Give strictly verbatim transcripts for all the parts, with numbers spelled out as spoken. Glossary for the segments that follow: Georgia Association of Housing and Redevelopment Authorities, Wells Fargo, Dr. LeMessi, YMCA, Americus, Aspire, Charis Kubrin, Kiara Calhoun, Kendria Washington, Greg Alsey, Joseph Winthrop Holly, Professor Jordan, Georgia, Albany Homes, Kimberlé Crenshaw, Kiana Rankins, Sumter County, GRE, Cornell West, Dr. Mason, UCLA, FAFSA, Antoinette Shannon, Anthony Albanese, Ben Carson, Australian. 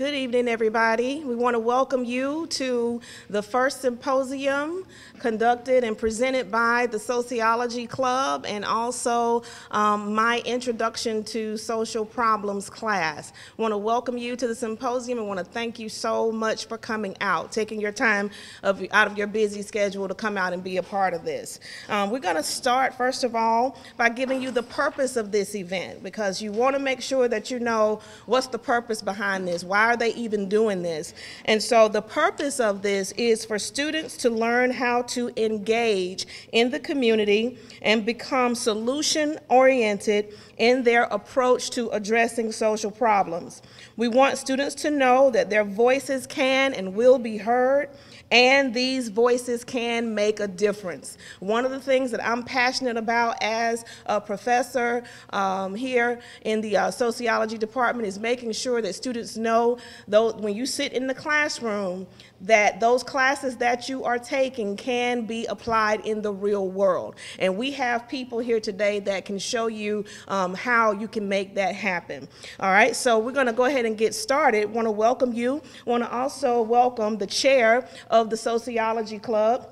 Good evening, everybody. We want to welcome you to the first symposium conducted and presented by the Sociology Club and also um, my Introduction to Social Problems class. We want to welcome you to the symposium and want to thank you so much for coming out, taking your time of, out of your busy schedule to come out and be a part of this. Um, we're going to start, first of all, by giving you the purpose of this event, because you want to make sure that you know what's the purpose behind this. Why are they even doing this? And so the purpose of this is for students to learn how to engage in the community and become solution-oriented in their approach to addressing social problems. We want students to know that their voices can and will be heard, and these voices can make a difference. One of the things that I'm passionate about as a professor um, here in the uh, sociology department is making sure that students know, though, when you sit in the classroom, that those classes that you are taking can be applied in the real world. And we have people here today that can show you um, how you can make that happen. All right, so we're gonna go ahead and get started. Wanna welcome you. Wanna also welcome the chair of the Sociology Club,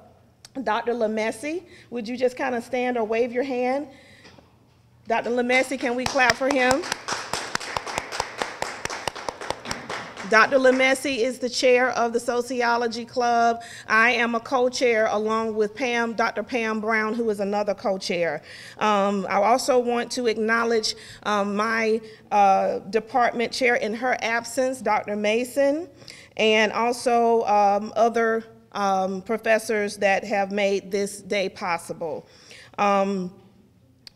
Doctor LeMessi. Would you just kind of stand or wave your hand? Doctor LeMessi, can we clap for him? Doctor LeMessi is the chair of the Sociology Club. I am a co-chair along with Pam, Doctor Pam Brown, who is another co-chair. Um, I also want to acknowledge um, my uh, department chair in her absence, Doctor Mason, and also um, other um, professors that have made this day possible. Um,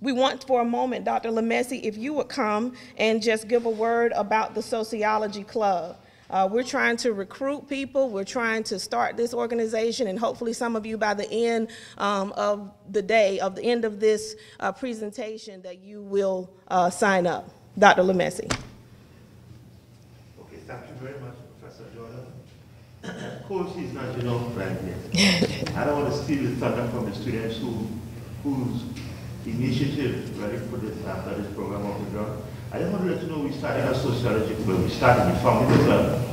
We want for a moment, Doctor LeMessi, if you would come and just give a word about the Sociology Club. Uh, we're trying to recruit people. We're trying to start this organization, and hopefully some of you by the end um, of the day, of the end of this uh, presentation, that you will uh, sign up. Doctor LeMessi. Okay, thank you very much, Professor Jordan. Of course, he's not your own friend yet. I don't want to steal the thunder from the students who, who's initiative ready for this after this program of the drug. I just want to let you know we started a sociology club. We started, we founded the club.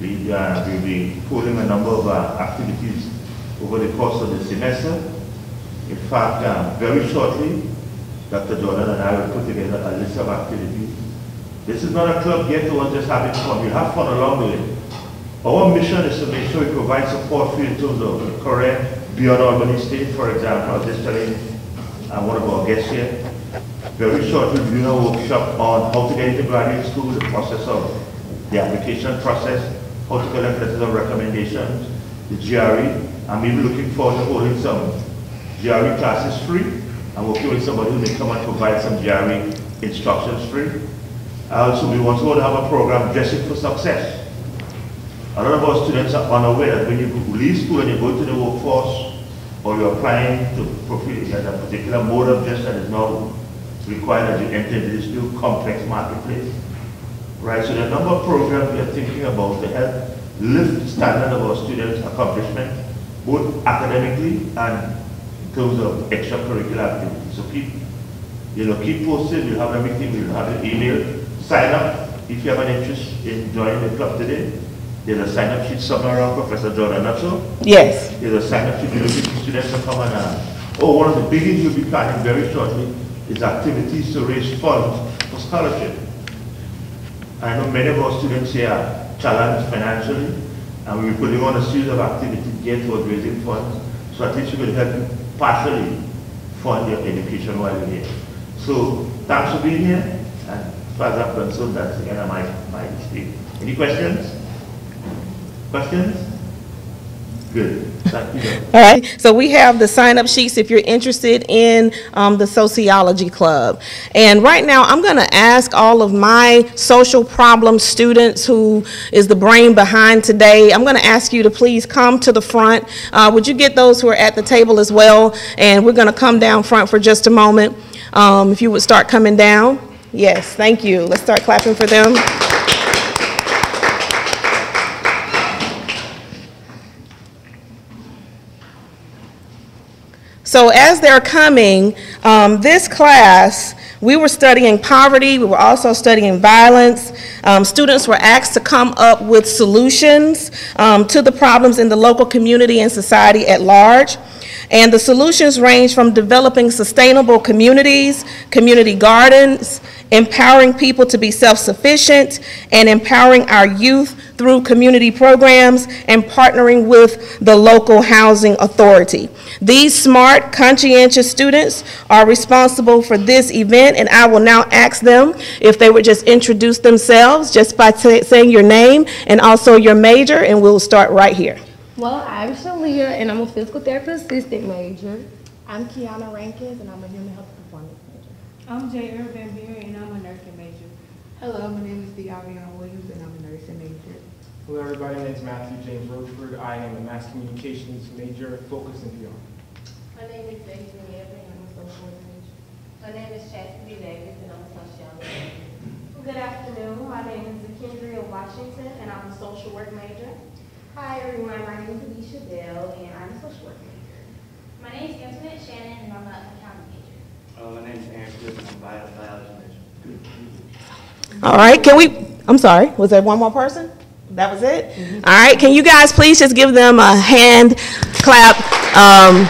We uh, will be holding a number of uh, activities over the course of the semester. In fact, uh, very shortly, Doctor Jordan and I will put together a list of activities. This is not a club yet, we're just having fun. We'll have fun along the way. Our mission is to make sure we provide support for you in terms of career beyond Albany State, for example. I'll just tell you, I'm one of our guests here. Very shortly, we're doing a workshop on how to get into graduate school, the process of the application process, how to collect letters of recommendations, the G R E. I'm even looking forward to holding some G R E classes free. I'm working with somebody who may come and provide some G R E instructions free. Also, we want to have a program, Dressing for Success. A lot of our students are unaware that when you leave school and you go to the workforce, or you're applying to fulfill that a particular mode of dress that is now required as you enter this new complex marketplace. Right, so the number of programs we are thinking about to help lift the standard of our students' accomplishment, both academically and in terms of extracurricular activities. So keep, you know, keep posted, we'll have everything, we'll have an email. Sign up if you have an interest in joining the club today. There's a sign-up sheet somewhere around, Professor Jordan, not so? Yes. There's a sign-up sheet for students to come and uh, oh, one of the biggest we'll be planning very shortly is activities to raise funds for scholarship. I know many of our students here are challenged financially, and we'll be putting on a series of activities geared towards raising funds, so at least we can help you partially fund your education while you're here. So, thanks for being here, and as far as I'm concerned, that's the end of my, my speech. Any questions? Questions? Good. Thank you. All right. So we have the sign-up sheets if you're interested in um, the Sociology Club. And right now, I'm going to ask all of my social problem students, who is the brain behind today, I'm going to ask you to please come to the front. Uh, would you get those who are at the table as well? And we're going to come down front for just a moment. Um, if you would start coming down. Yes. Thank you. Let's start clapping for them. So as they're coming, um, this class, we were studying poverty, we were also studying violence. Um, students were asked to come up with solutions um, to the problems in the local community and society at large. And the solutions range from developing sustainable communities, community gardens, empowering people to be self-sufficient, and empowering our youth through community programs and partnering with the local housing authority. These smart, conscientious students are responsible for this event, and I will now ask them if they would just introduce themselves just by saying your name and also your major, and we'll start right here. Well, I'm Shalia, and I'm a physical therapist assistant major. I'm Kiana Rankins, and I'm a human health performance major. I'm J. Irvin, and I'm a nursing major. Hello, my name is De'Ariana Williams, and I'm a nursing major. Hello, everybody. My name is Matthew James Rochford. I am a mass communications major, focused in P R. My name is Benjamin Evans, and I'm a social work major. My name is Chadley Davis, and I'm a sociology major. Good afternoon. My name is Kendria Washington, and I'm a social work major. Hi everyone, my name is Alicia Bell, and I'm a social work major. My name is Antoinette Shannon, and I'm an accounting major. Uh, my name is Andrew, and I'm a biology major. All right, can we, I'm sorry, was there one more person? That was it? Mm-hmm. All right, can you guys please just give them a hand clap? Um,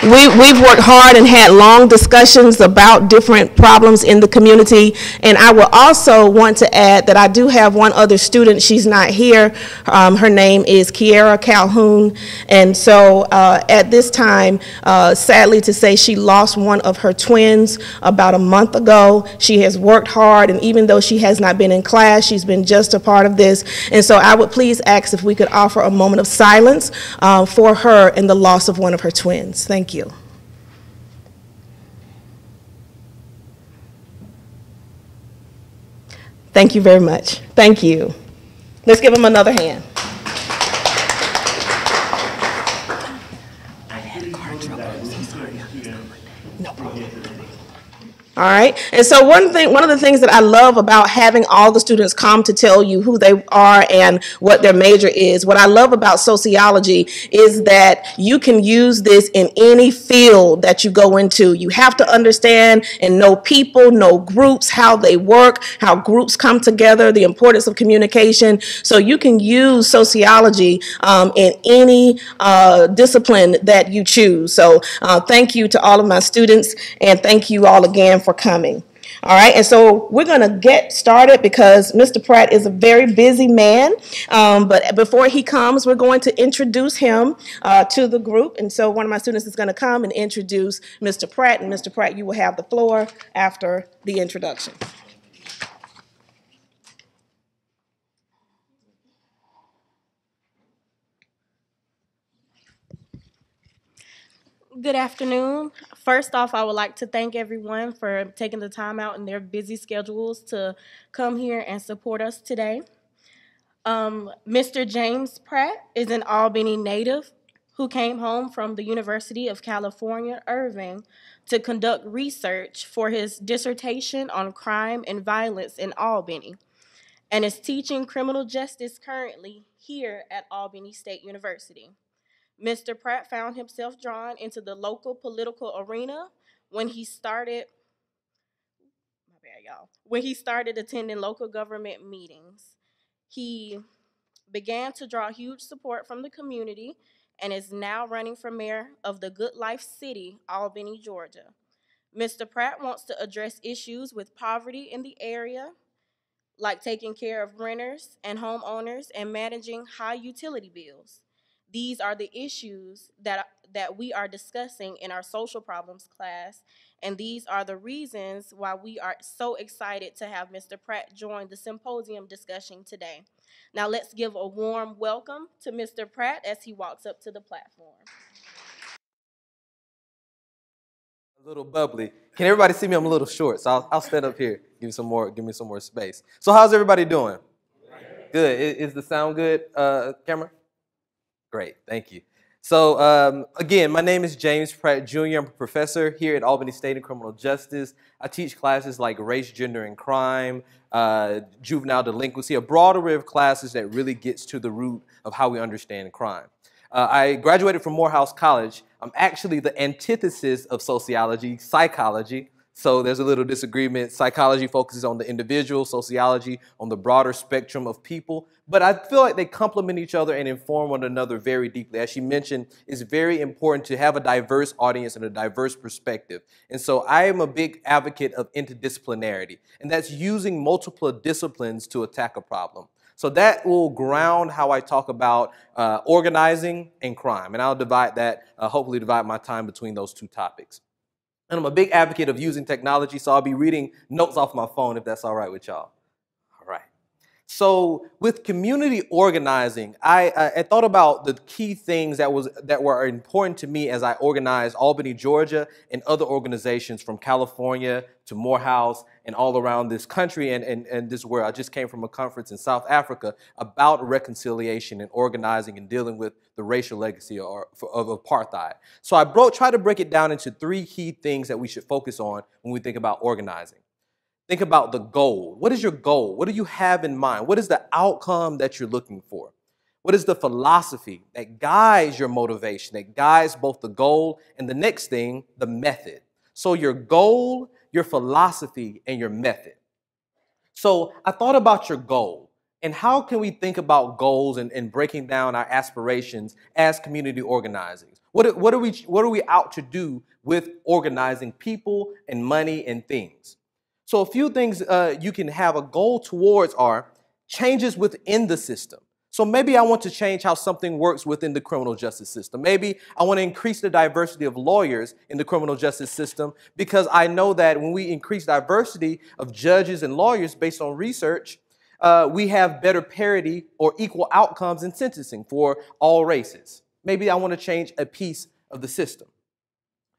We, we've worked hard and had long discussions about different problems in the community, and I will also want to add that I do have one other student. She's not here. Um, her name is Kiara Calhoun, and so uh, at this time, uh, sadly to say, she lost one of her twins about a month ago. She has worked hard, and even though she has not been in class, she's been just a part of this, and so I would please ask if we could offer a moment of silence uh, for her and the loss of one of her twins. Thank you. Thank you. Thank you very much. Thank you. Let's give them another hand. I had car trouble. I'm so sorry. No problem. All right, and so one thing, one of the things that I love about having all the students come to tell you who they are and what their major is, what I love about sociology is that you can use this in any field that you go into. You have to understand and know people, know groups, how they work, how groups come together, the importance of communication. So you can use sociology um, in any uh, discipline that you choose. So uh, thank you to all of my students, and thank you all again for for coming. All right, and so we're going to get started because Mister Pratt is a very busy man, um, but before he comes, we're going to introduce him uh, to the group, and so one of my students is going to come and introduce Mister Pratt, and Mister Pratt, you will have the floor after the introduction. Good afternoon. First off, I would like to thank everyone for taking the time out in their busy schedules to come here and support us today. Um, Mister James Pratt is an Albany native who came home from the University of California, Irvine, to conduct research for his dissertation on crime and violence in Albany, and is teaching criminal justice currently here at Albany State University. Mister Pratt found himself drawn into the local political arena when he started, my bad y'all, when he started attending local government meetings. He began to draw huge support from the community and is now running for mayor of the Good Life City, Albany, Georgia. Mister Pratt wants to address issues with poverty in the area, like taking care of renters and homeowners and managing high utility bills. These are the issues that, that we are discussing in our social problems class, and these are the reasons why we are so excited to have Mister Pratt join the symposium discussion today. Now let's give a warm welcome to Mister Pratt as he walks up to the platform. A little bubbly. Can everybody see me? I'm a little short, so I'll, I'll stand up here. Give me some more, give me some more space. So how's everybody doing? Good. Is, is the sound good, uh, camera? Great, thank you. So um, again, my name is James Pratt Junior I'm a professor here at Albany State in criminal justice. I teach classes like race, gender, and crime, uh, juvenile delinquency, a broad array of classes that really gets to the root of how we understand crime. Uh, I graduated from Morehouse College. I'm actually the antithesis of sociology, psychology. So there's a little disagreement. Psychology focuses on the individual, sociology on the broader spectrum of people. But I feel like they complement each other and inform one another very deeply. As she mentioned, it's very important to have a diverse audience and a diverse perspective. And so I am a big advocate of interdisciplinarity, and that's using multiple disciplines to attack a problem. So that will ground how I talk about uh, organizing and crime. And I'll divide that, uh, hopefully divide my time between those two topics. And I'm a big advocate of using technology, so I'll be reading notes off my phone if that's all right with y'all. All right. So with community organizing, I, I, I thought about the key things that, was, that were important to me as I organized Albany, Georgia, and other organizations from California to Morehouse and all around this country and, and, and this world. I just came from a conference in South Africa about reconciliation and organizing and dealing with the racial legacy or, of apartheid. So I bro- try to break it down into three key things that we should focus on when we think about organizing. Think about the goal. What is your goal? What do you have in mind? What is the outcome that you're looking for? What is the philosophy that guides your motivation, that guides both the goal and the next thing, the method? So your goal, your philosophy, and your method. So I thought about your goal and how can we think about goals and, and breaking down our aspirations as community organizers? What, what, are we, what are we out to do with organizing people and money and things? So a few things uh, you can have a goal towards are changes within the system. So maybe I want to change how something works within the criminal justice system. Maybe I want to increase the diversity of lawyers in the criminal justice system because I know that when we increase diversity of judges and lawyers based on research, uh, we have better parity or equal outcomes in sentencing for all races. Maybe I want to change a piece of the system.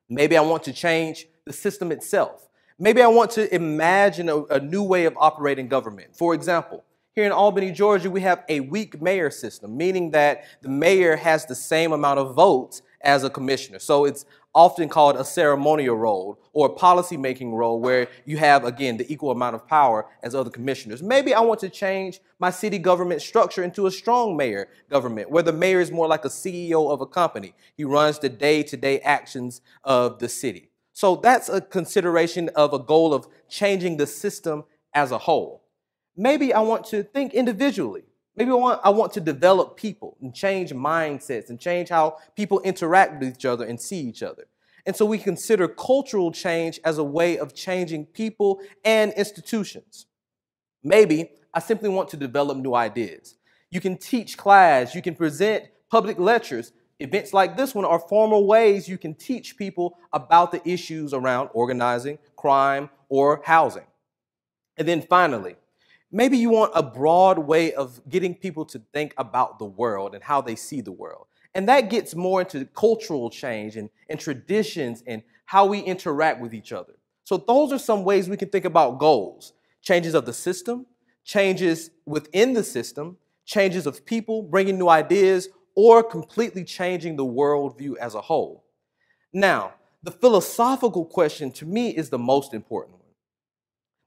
Maybe I want to change the system itself. Maybe I want to imagine a, a new way of operating government. For example, here in Albany, Georgia, we have a weak mayor system, meaning that the mayor has the same amount of votes as a commissioner. So it's often called a ceremonial role or a policy-making role where you have, again, the equal amount of power as other commissioners. Maybe I want to change my city government structure into a strong mayor government where the mayor is more like a C E O of a company. He runs the day-to-day actions of the city. So that's a consideration of a goal of changing the system as a whole. Maybe I want to think individually. Maybe I want, I want to develop people and change mindsets and change how people interact with each other and see each other. And so we consider cultural change as a way of changing people and institutions. Maybe I simply want to develop new ideas. You can teach class, you can present public lectures. Events like this one are formal ways you can teach people about the issues around organizing, crime, or housing. And then finally, maybe you want a broad way of getting people to think about the world and how they see the world. And that gets more into cultural change and, and traditions and how we interact with each other. So those are some ways we can think about goals: changes of the system, changes within the system, changes of people, bringing new ideas, or completely changing the worldview as a whole. Now, the philosophical question to me is the most important one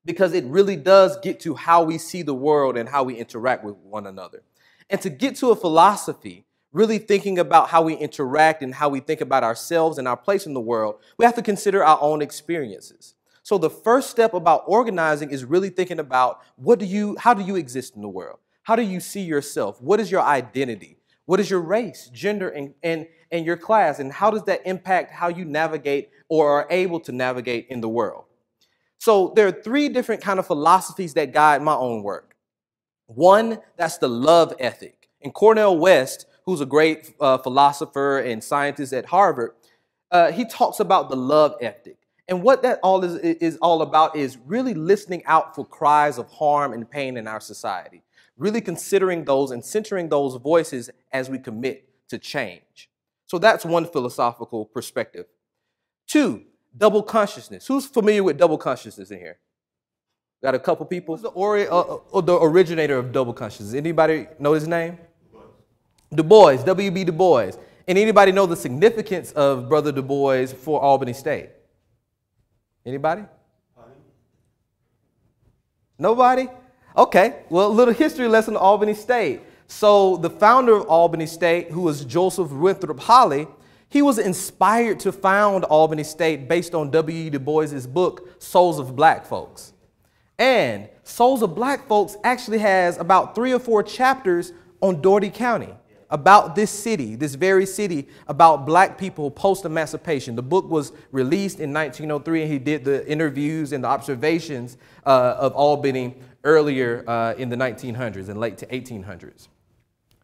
because it really does get to how we see the world and how we interact with one another. And to get to a philosophy, really thinking about how we interact and how we think about ourselves and our place in the world, we have to consider our own experiences. So the first step about organizing is really thinking about what do you, how do you exist in the world? How do you see yourself? What is your identity? What is your race, gender, and, and, and your class, and how does that impact how you navigate or are able to navigate in the world? So there are three different kind of philosophies that guide my own work. One, that's the love ethic. And Cornell West, who's a great uh, philosopher and scientist at Harvard, uh, he talks about the love ethic. And what that all is, is all about is really listening out for cries of harm and pain in our society. Really considering those and centering those voices as we commit to change. So that's one philosophical perspective. Two, double consciousness. Who's familiar with double consciousness in here? Got a couple people? Who's the, ori uh, uh, the originator of double consciousness? Anybody know his name? Du Bois, W E B Du Bois. And anybody know the significance of Brother Du Bois for Albany State? Anybody? Nobody? Okay, well, a little history lesson to Albany State. So the founder of Albany State, who was Joseph Winthrop Holly, he was inspired to found Albany State based on W E. Du Bois' book, Souls of Black Folks. And Souls of Black Folks actually has about three or four chapters on Doherty County, about this city, this very city, about black people post-emancipation. The book was released in nineteen oh three, and he did the interviews and the observations uh, of Albany earlier uh, in the nineteen hundreds and late to eighteen hundreds.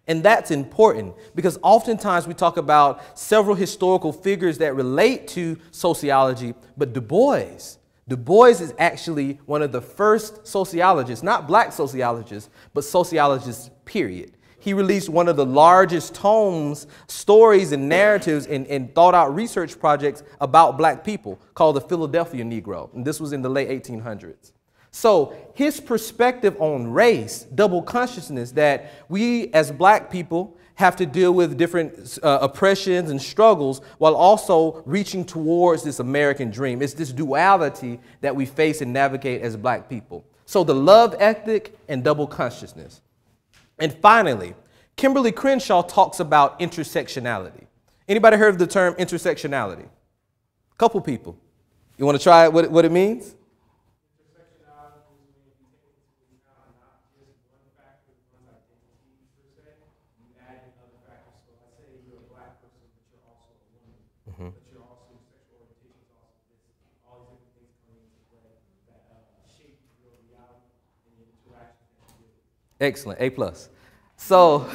And that's important because oftentimes we talk about several historical figures that relate to sociology, but Du Bois, Du Bois is actually one of the first sociologists, not black sociologists, but sociologists, period. He released one of the largest tomes, stories and narratives and, and thought out research projects about black people called The Philadelphia Negro. And this was in the late eighteen hundreds. So his perspective on race, double consciousness, that we as black people have to deal with different uh, oppressions and struggles while also reaching towards this American dream. It's this duality that we face and navigate as black people. So the love ethic and double consciousness. And finally, Kimberlé Crenshaw talks about intersectionality. Anybody heard of the term intersectionality? A couple people. You want to try it, what, what it means? Excellent, A plus. So,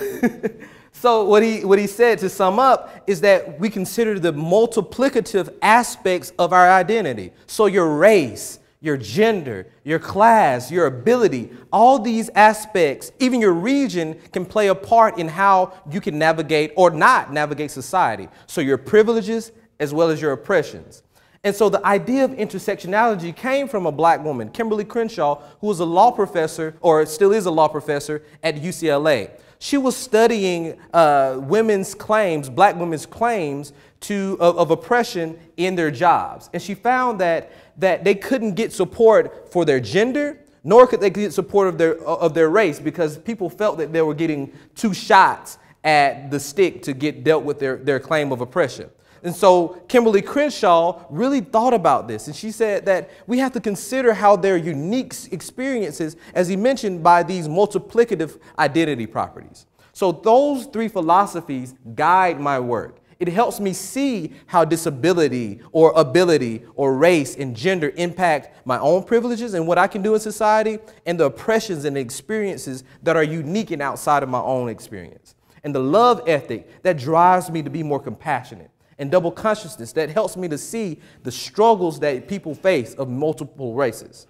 so what he what he said, to sum up, is that we consider the multiplicative aspects of our identity. So your race, your gender, your class, your ability, all these aspects, even your region, can play a part in how you can navigate or not navigate society. So your privileges as well as your oppressions. And so the idea of intersectionality came from a black woman, Kimberlé Crenshaw, who was a law professor, or still is a law professor, at U C L A. She was studying uh, women's claims, black women's claims to, of, of oppression in their jobs. And she found that, that they couldn't get support for their gender, nor could they get support of their, of their race, because people felt that they were getting two shots at the stick to get dealt with their, their claim of oppression. And so Kimberlé Crenshaw really thought about this, and she said that we have to consider how their unique experiences, as he mentioned, by these multiplicative identity properties. So those three philosophies guide my work. It helps me see how disability or ability or race and gender impact my own privileges and what I can do in society, and the oppressions and the experiences that are unique and outside of my own experience. And the love ethic that drives me to be more compassionate. And double consciousness that helps me to see the struggles that people face of multiple races.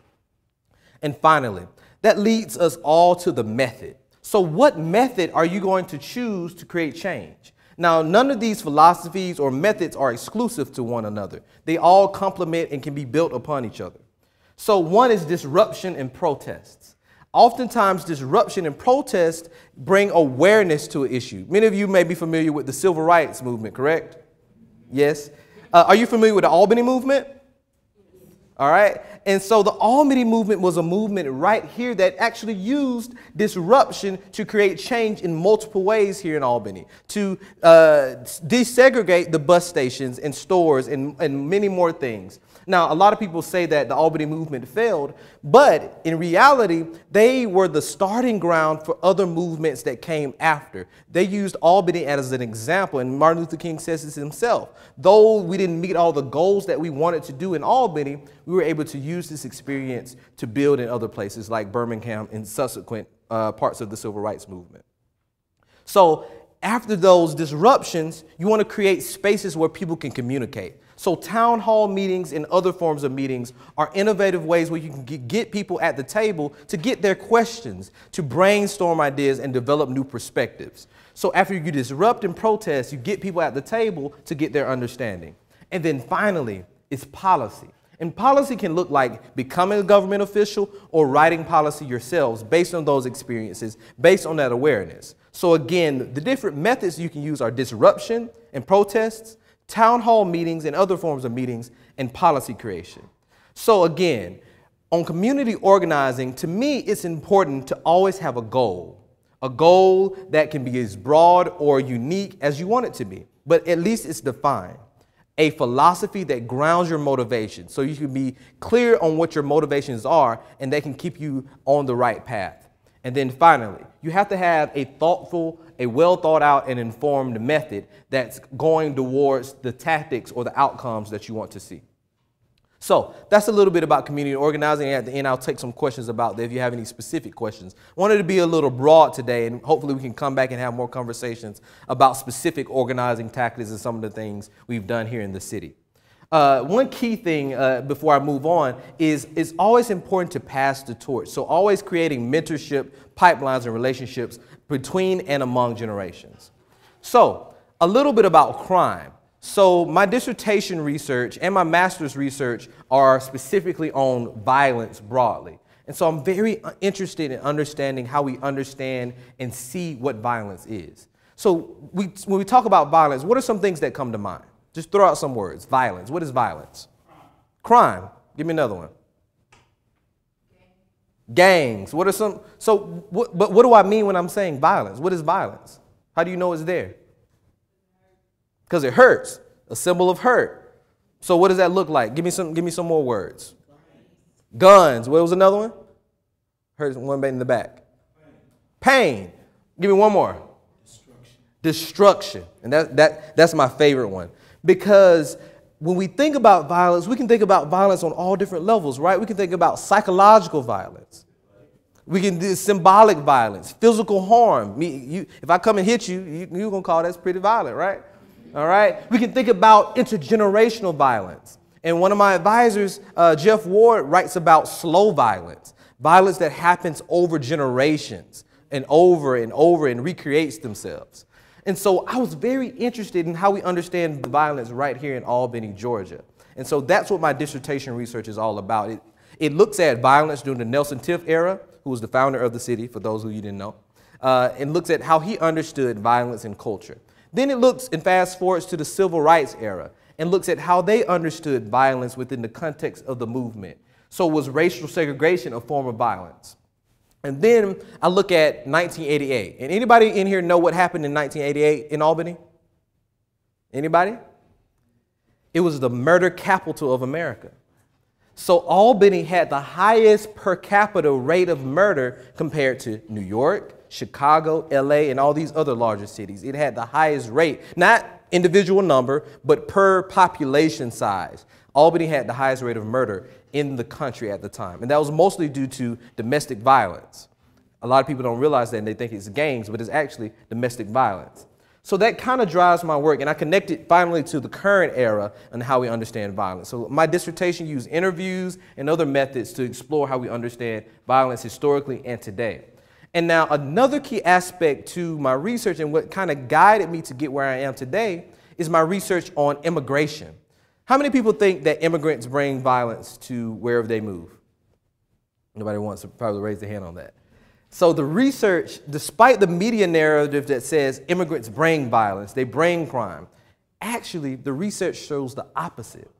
And finally, that leads us all to the method. So what method are you going to choose to create change? Now, none of these philosophies or methods are exclusive to one another. They all complement and can be built upon each other. So one is disruption and protests. Oftentimes, disruption and protest bring awareness to an issue. Many of you may be familiar with the civil rights movement, correct? Yes. Uh, are you familiar with the Albany movement? All right. And so the Albany movement was a movement right here that actually used disruption to create change in multiple ways here in Albany, to uh, desegregate the bus stations and stores and, and many more things. Now, a lot of people say that the Albany movement failed, but in reality, they were the starting ground for other movements that came after. They used Albany as an example, and Martin Luther King says this himself. Though we didn't meet all the goals that we wanted to do in Albany, we were able to use this experience to build in other places like Birmingham and subsequent uh, parts of the civil rights movement. So after those disruptions, you want to create spaces where people can communicate. So town hall meetings and other forms of meetings are innovative ways where you can get people at the table to get their questions, to brainstorm ideas and develop new perspectives. So after you disrupt and protest, you get people at the table to get their understanding. And then finally, it's policy. And policy can look like becoming a government official or writing policy yourselves based on those experiences, based on that awareness. So again, the different methods you can use are disruption and protests, town hall meetings and other forms of meetings, and policy creation. So again, on community organizing, to me, it's important to always have a goal. a goal that can be as broad or unique as you want it to be, but at least it's defined. A philosophy that grounds your motivation, so you can be clear on what your motivations are and they can keep you on the right path. And then finally, you have to have a thoughtful, a well thought out and informed method that's going towards the tactics or the outcomes that you want to see. So that's a little bit about community organizing. At the end, I'll take some questions about that if you have any specific questions. Wanted to be a little broad today, and hopefully we can come back and have more conversations about specific organizing tactics and some of the things we've done here in the city. Uh, one key thing uh, before I move on is it's always important to pass the torch. So always creating mentorship, pipelines, and relationships between and among generations. So a little bit about crime. So my dissertation research and my master's research are specifically on violence broadly. And so I'm very interested in understanding how we understand and see what violence is. So we, when we talk about violence, what are some things that come to mind? Just throw out some words. Violence. What is violence? Crime. Give me another one. Gangs. What are some? So what, but what do I mean when I'm saying violence? What is violence? How do you know it's there? Because it hurts, a symbol of hurt. So what does that look like? Give me some, give me some more words. Guns. What was another one? Hurt one bait in the back. Pain. Give me one more. Destruction. Destruction. And that, that, that's my favorite one. Because when we think about violence, we can think about violence on all different levels, right? We can think about psychological violence. We can do symbolic violence, physical harm. Me, you, if I come and hit you, you, you're going to call that's pretty violent, right? All right. We can think about intergenerational violence. And one of my advisors, uh, Jeff Ward, writes about slow violence, violence that happens over generations and over and over and recreates themselves. And so I was very interested in how we understand violence right here in Albany, Georgia. And so that's what my dissertation research is all about. It, it looks at violence during the Nelson Tiff era, who was the founder of the city, for those who you didn't know, uh, and looks at how he understood violence and culture. Then it looks and fast forwards to the civil rights era and looks at how they understood violence within the context of the movement. So was racial segregation a form of violence? And then I look at nineteen eighty-eight. And anybody in here know what happened in nineteen eighty-eight in Albany? Anybody? It was the murder capital of America. So Albany had the highest per capita rate of murder compared to New York, Chicago, L A, and all these other larger cities. It had the highest rate, not individual number, but per population size. Albany had the highest rate of murder in the country at the time. And that was mostly due to domestic violence. A lot of people don't realize that and they think it's gangs, but it's actually domestic violence. So that kind of drives my work, and I connect it finally to the current era and how we understand violence. So my dissertation used interviews and other methods to explore how we understand violence historically and today. And now another key aspect to my research and what kind of guided me to get where I am today is my research on immigration. How many people think that immigrants bring violence to wherever they move? Nobody wants to probably raise their hand on that. So the research, despite the media narrative that says immigrants bring violence, they bring crime, actually the research shows the opposite,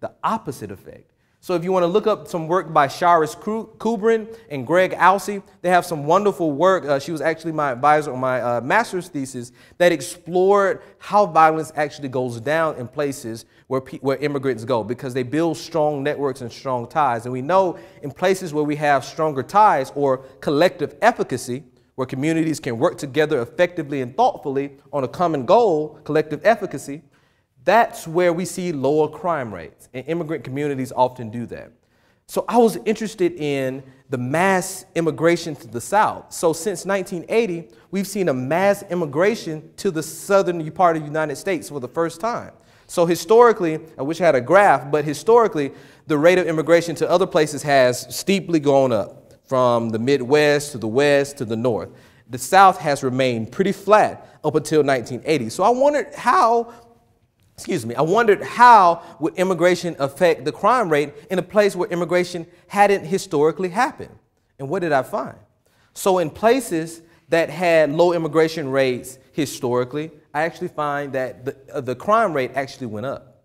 the opposite effect. So if you want to look up some work by Charis Kubrin and Greg Alsey, they have some wonderful work. Uh, she was actually my advisor on my uh, master's thesis that explored how violence actually goes down in places where, pe where immigrants go, because they build strong networks and strong ties. And we know in places where we have stronger ties or collective efficacy, where communities can work together effectively and thoughtfully on a common goal, collective efficacy, that's where we see lower crime rates, and immigrant communities often do that. So I was interested in the mass immigration to the South. So since nineteen eighty, we've seen a mass immigration to the southern part of the United States for the first time. So historically, I wish I had a graph, but historically, the rate of immigration to other places has steeply gone up from the Midwest to the West to the North. The South has remained pretty flat up until nineteen eighty. So I wondered how Excuse me, I wondered how would immigration affect the crime rate in a place where immigration hadn't historically happened. And what did I find? So in places that had low immigration rates historically, I actually find that the, uh, the crime rate actually went up.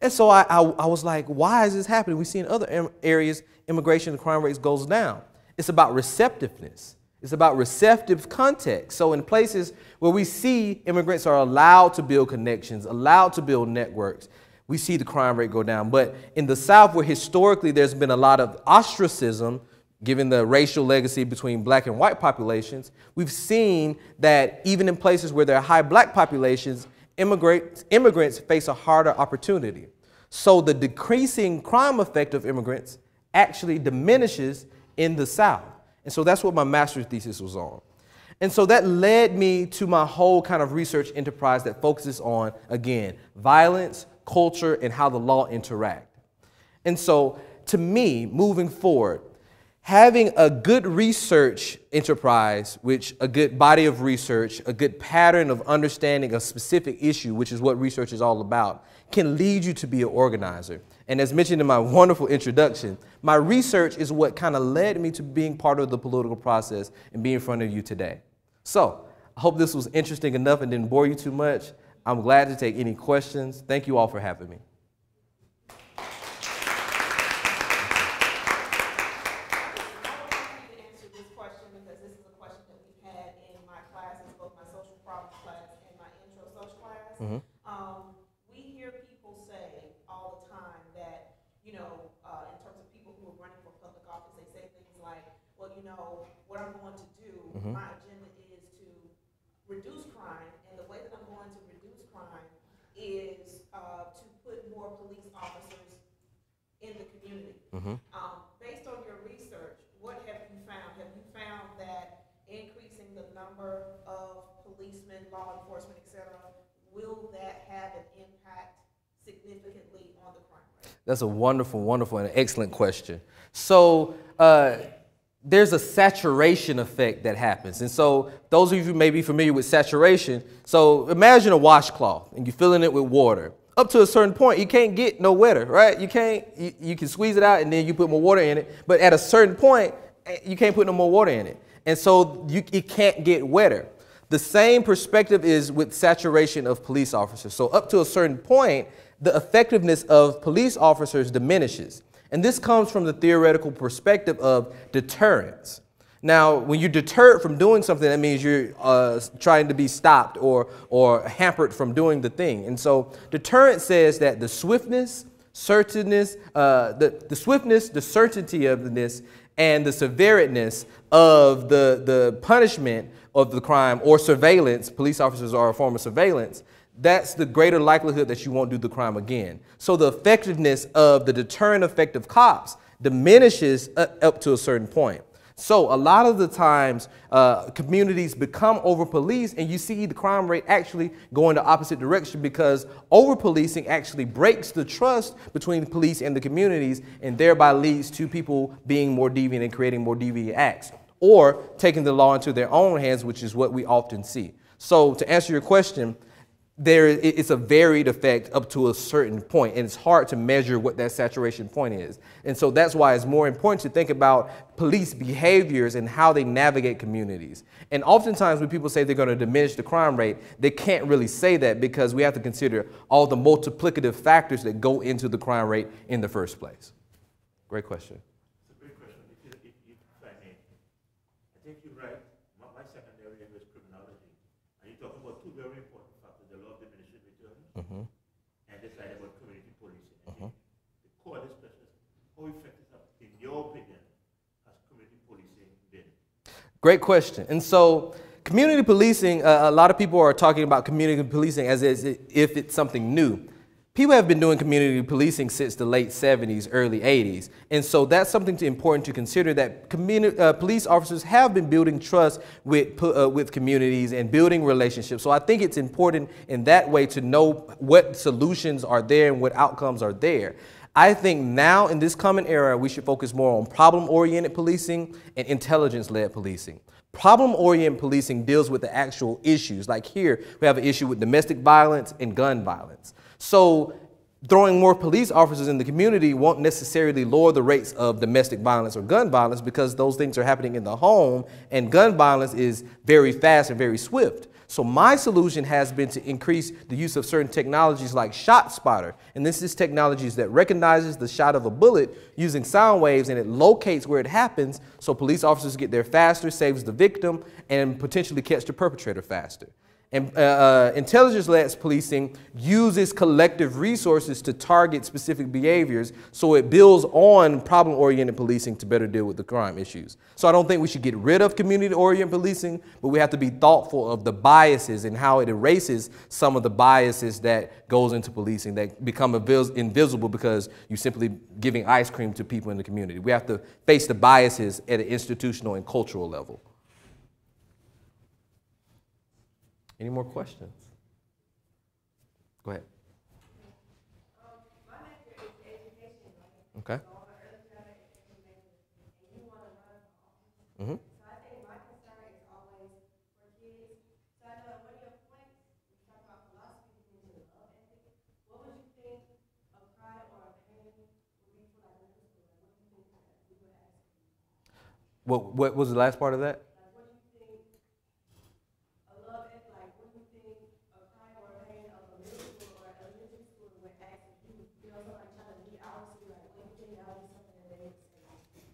And so I, I, I was like, why is this happening? We see in other areas, immigration and crime rates goes down. It's about receptiveness. It's about receptive context. So in places where we see immigrants are allowed to build connections, allowed to build networks, we see the crime rate go down. But in the South, where historically there's been a lot of ostracism, given the racial legacy between black and white populations, we've seen that even in places where there are high black populations, immigrants, immigrants face a harder opportunity. So the decreasing crime effect of immigrants actually diminishes in the South. And so that's what my master's thesis was on. And so that led me to my whole kind of research enterprise that focuses on, again, violence, culture, and how the law interact. And so to me, moving forward, having a good research enterprise, which a good body of research, a good pattern of understanding a specific issue, which is what research is all about, can lead you to be an organizer. And as mentioned in my wonderful introduction, my research is what kind of led me to being part of the political process and being in front of you today. So I hope this was interesting enough and didn't bore you too much. I'm glad to take any questions. Thank you all for having me. Mm-hmm. Um, we hear people say all the time that, you know, uh, in terms of people who are running for public office, they say things like, well, you know, what I'm going to do, mm-hmm. my agenda is to reduce crime, and the way that I'm going to reduce crime is uh, to put more police officers in the community. Mm-hmm. Um, based on your research, what have you found? Have you found that increasing the number of policemen, law enforcement, et cetera, will that have an impact significantly on the crime rate? That's a wonderful, wonderful, and excellent question. So uh, there's a saturation effect that happens. And so those of you who may be familiar with saturation, so imagine a washcloth and you're filling it with water. Up to a certain point, you can't get no wetter, right? You can't, you, you can squeeze it out and then you put more water in it. But at a certain point, you can't put no more water in it. And so you, it can't get wetter. The same perspective is with saturation of police officers. So up to a certain point, the effectiveness of police officers diminishes. And this comes from the theoretical perspective of deterrence. Now, when you're deterred from doing something, that means you're uh, trying to be stopped or, or hampered from doing the thing. And so deterrence says that the swiftness, certainness, uh, the, the swiftness, the certainty of this, and the severeness of the, the punishment of the crime or surveillance, police officers are a form of surveillance, that's the greater likelihood that you won't do the crime again. So the effectiveness of the deterrent effect of cops diminishes up to a certain point. So a lot of the times uh, communities become over-policed and you see the crime rate actually going the opposite direction because over-policing actually breaks the trust between the police and the communities and thereby leads to people being more deviant and creating more deviant acts or taking the law into their own hands, which is what we often see. So to answer your question, there, it's a varied effect up to a certain point, and it's hard to measure what that saturation point is. And so that's why it's more important to think about police behaviors and how they navigate communities. And oftentimes when people say they're going to diminish the crime rate, they can't really say that because we have to consider all the multiplicative factors that go into the crime rate in the first place. Great question. Mm-hmm. And decide about community policing. Mm-hmm. The core of this question is how effective, in your opinion, has community policing been? Great question. And so, community policing, uh, a lot of people are talking about community policing as if it's something new. People have been doing community policing since the late seventies, early eighties. And so that's something to, important to consider that communi uh, police officers have been building trust with, uh, with communities and building relationships. So I think it's important in that way to know what solutions are there and what outcomes are there. I think now in this common era, we should focus more on problem-oriented policing and intelligence-led policing. Problem-oriented policing deals with the actual issues. Like here, we have an issue with domestic violence and gun violence. So throwing more police officers in the community won't necessarily lower the rates of domestic violence or gun violence because those things are happening in the home and gun violence is very fast and very swift. So my solution has been to increase the use of certain technologies like Shot Spotter. And this is technologies that recognizes the shot of a bullet using sound waves, and it locates where it happens so police officers get there faster, saves the victim, and potentially catch the perpetrator faster. And uh, intelligence-led policing uses collective resources to target specific behaviors, so it builds on problem-oriented policing to better deal with the crime issues. So I don't think we should get rid of community-oriented policing, but we have to be thoughtful of the biases and how it erases some of the biases that goes into policing that become invisible because you're simply giving ice cream to people in the community. We have to face the biases at an institutional and cultural level. Any more questions? Go ahead. Um, my major is education. Okay. So I'm an early childhood education major, and you want to learn all. Mm-hmm. So I think my concern is always for kids. So I know one of your points, you talk about philosophy, you love ethics. What would you think a pride or a pain would be for our middle school? What do you think we would ask? What, what was the last part of that?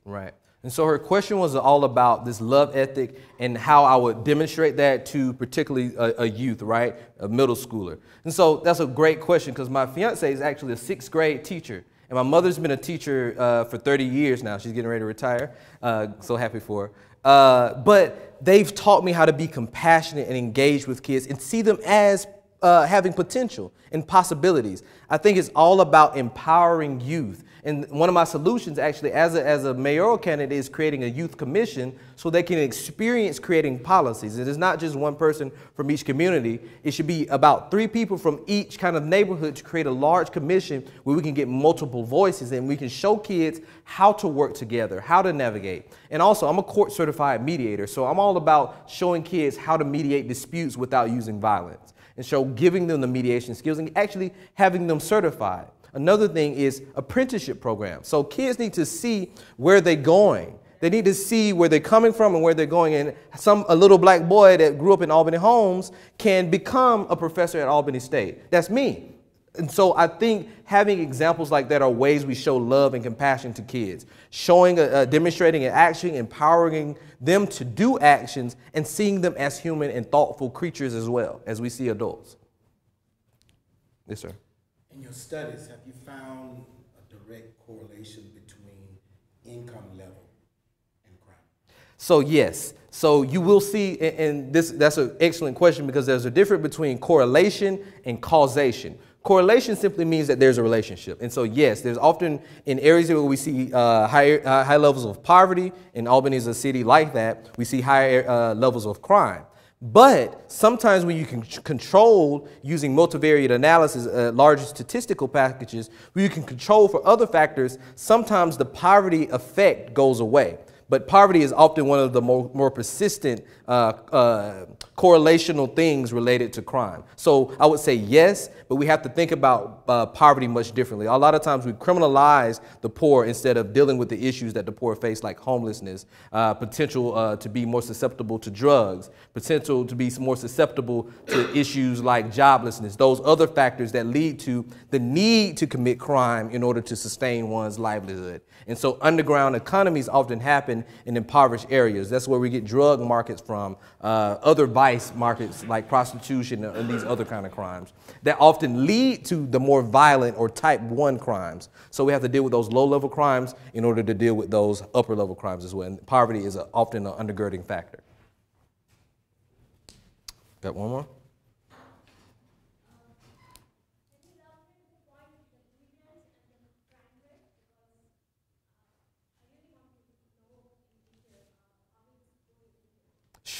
Right. And so her question was all about this love ethic and how I would demonstrate that to particularly a, a youth, right, a middle schooler. And so that's a great question, because my fiance is actually a sixth grade teacher. And my mother's been a teacher uh, for thirty years now. She's getting ready to retire. Uh, so happy for her. Uh, but they've taught me how to be compassionate and engaged with kids and see them as Uh, having potential and possibilities. I think it's all about empowering youth. And one of my solutions actually as a, as a mayoral candidate is creating a youth commission so they can experience creating policies. It is not just one person from each community. It should be about three people from each kind of neighborhood to create a large commission where we can get multiple voices and we can show kids how to work together, how to navigate. And also, I'm a court certified mediator, so I'm all about showing kids how to mediate disputes without using violence. And so giving them the mediation skills and actually having them certified. Another thing is apprenticeship programs. So kids need to see where they're going. They need to see where they're coming from and where they're going. And some, a little black boy that grew up in Albany Homes can become a professor at Albany State. That's me. And so I think having examples like that are ways we show love and compassion to kids, showing, uh, demonstrating an action, empowering them to do actions, and seeing them as human and thoughtful creatures as well as we see adults. Yes, sir. In your studies, have you found a direct correlation between income level and crime? So yes. So you will see, and this, that's an excellent question, because there's a difference between correlation and causation. Correlation simply means that there's a relationship. And so, yes, there's often in areas where we see uh, higher, uh, high levels of poverty, and Albany is a city like that, we see higher uh, levels of crime. But sometimes when you can control using multivariate analysis, uh, larger statistical packages, where you can control for other factors, sometimes the poverty effect goes away. But poverty is often one of the more, more persistent uh, uh, correlational things related to crime. So I would say yes, but we have to think about uh, poverty much differently. A lot of times we criminalize the poor instead of dealing with the issues that the poor face, like homelessness, uh, potential uh, to be more susceptible to drugs, potential to be more susceptible to issues like joblessness, those other factors that lead to the need to commit crime in order to sustain one's livelihood. And so underground economies often happen in impoverished areas. That's where we get drug markets from, uh, other vice markets like prostitution and these other kind of crimes that often lead to the more violent or type one crimes. So we have to deal with those low-level crimes in order to deal with those upper-level crimes as well. And poverty is a, often an undergirding factor. Got one more?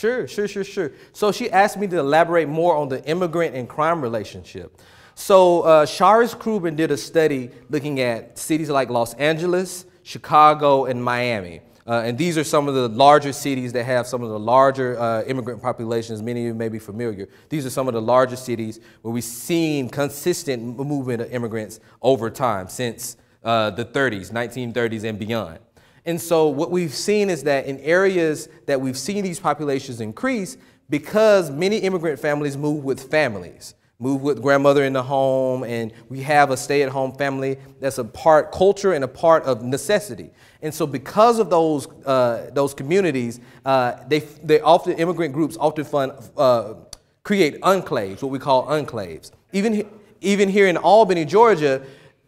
Sure, sure, sure, sure. So she asked me to elaborate more on the immigrant and crime relationship. So uh, Charis Kubrin did a study looking at cities like Los Angeles, Chicago, and Miami. Uh, and these are some of the larger cities that have some of the larger uh, immigrant populations. Many of you may be familiar. These are some of the larger cities where we've seen consistent movement of immigrants over time since uh, the thirties, nineteen thirties and beyond. And so what we've seen is that in areas that we've seen these populations increase, because many immigrant families move with families, move with grandmother in the home, and we have a stay-at-home family that's a part culture and a part of necessity. And so because of those, uh, those communities, uh, they, they often, immigrant groups often fund, uh, create enclaves, what we call enclaves. Even, even here in Albany, Georgia,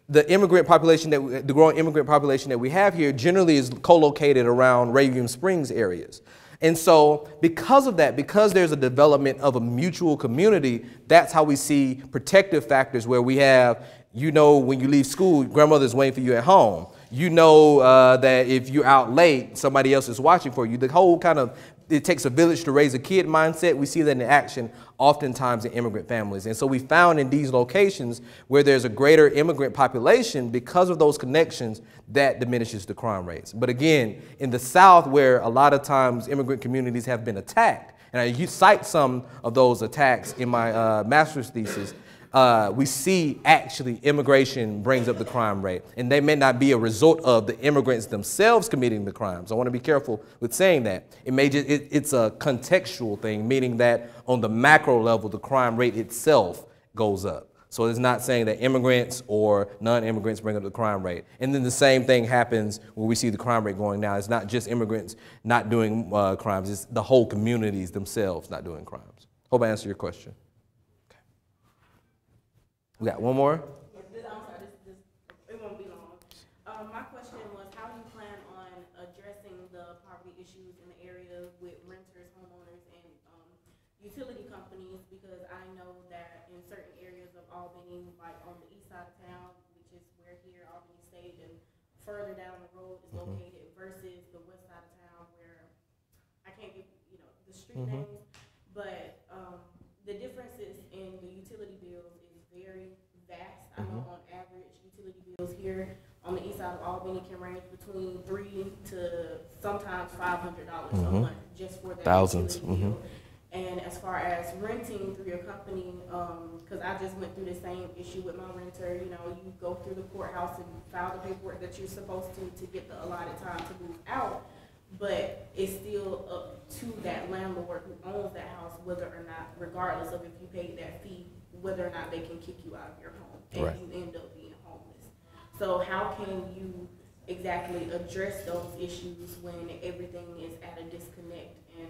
the immigrant population that we, the growing immigrant population that we have here generally is co-located around Raven Springs areas. And so because of that, because there's a development of a mutual community, that's how we see protective factors where we have, you know, when you leave school, grandmother's waiting for you at home. You know uh, that if you're out late, somebody else is watching for you. The whole kind of, it takes a village to raise a kid mindset. We see that in action oftentimes in immigrant families. And so we found in these locations where there's a greater immigrant population, because of those connections, that diminishes the crime rates. But again, in the South, where a lot of times immigrant communities have been attacked, and I cite some of those attacks in my uh, master's thesis, Uh, we see actually immigration brings up the crime rate, and they may not be a result of the immigrants themselves committing the crimes. I want to be careful with saying that. It may just, it, it's a contextual thing, meaning that on the macro level, the crime rate itself goes up. So it's not saying that immigrants or non-immigrants bring up the crime rate. And then the same thing happens when we see the crime rate going down. It's not just immigrants not doing uh, crimes, it's the whole communities themselves not doing crimes. Hope I answered your question. We got one more? Yes, I'm sorry, this, this, it won't be long. Um, my question was, how do you plan on addressing the poverty issues in the area with renters, homeowners, and um, utility companies? Because I know that in certain areas of Albany, like on the east side of town, which is where here Albany State and further down the road is mm-hmm. located, versus the west side of town where I can't give you know the street mm-hmm. names, but um, the differences in the utility bills. Very vast. I know on average utility bills here on the east side of Albany can range between three to sometimes five hundred dollars mm-hmm. a month just for that thousands. Utility bill. Mm-hmm. And as far as renting through your company, because um, I just went through the same issue with my renter. You know, you go through the courthouse and file the paperwork that you're supposed to to get the allotted time to move out, but it's still up to that landlord who owns that house whether or not, regardless of if you paid that fee, whether or not they can kick you out of your home and right. you end up being homeless. So how can you exactly address those issues when everything is at a disconnect and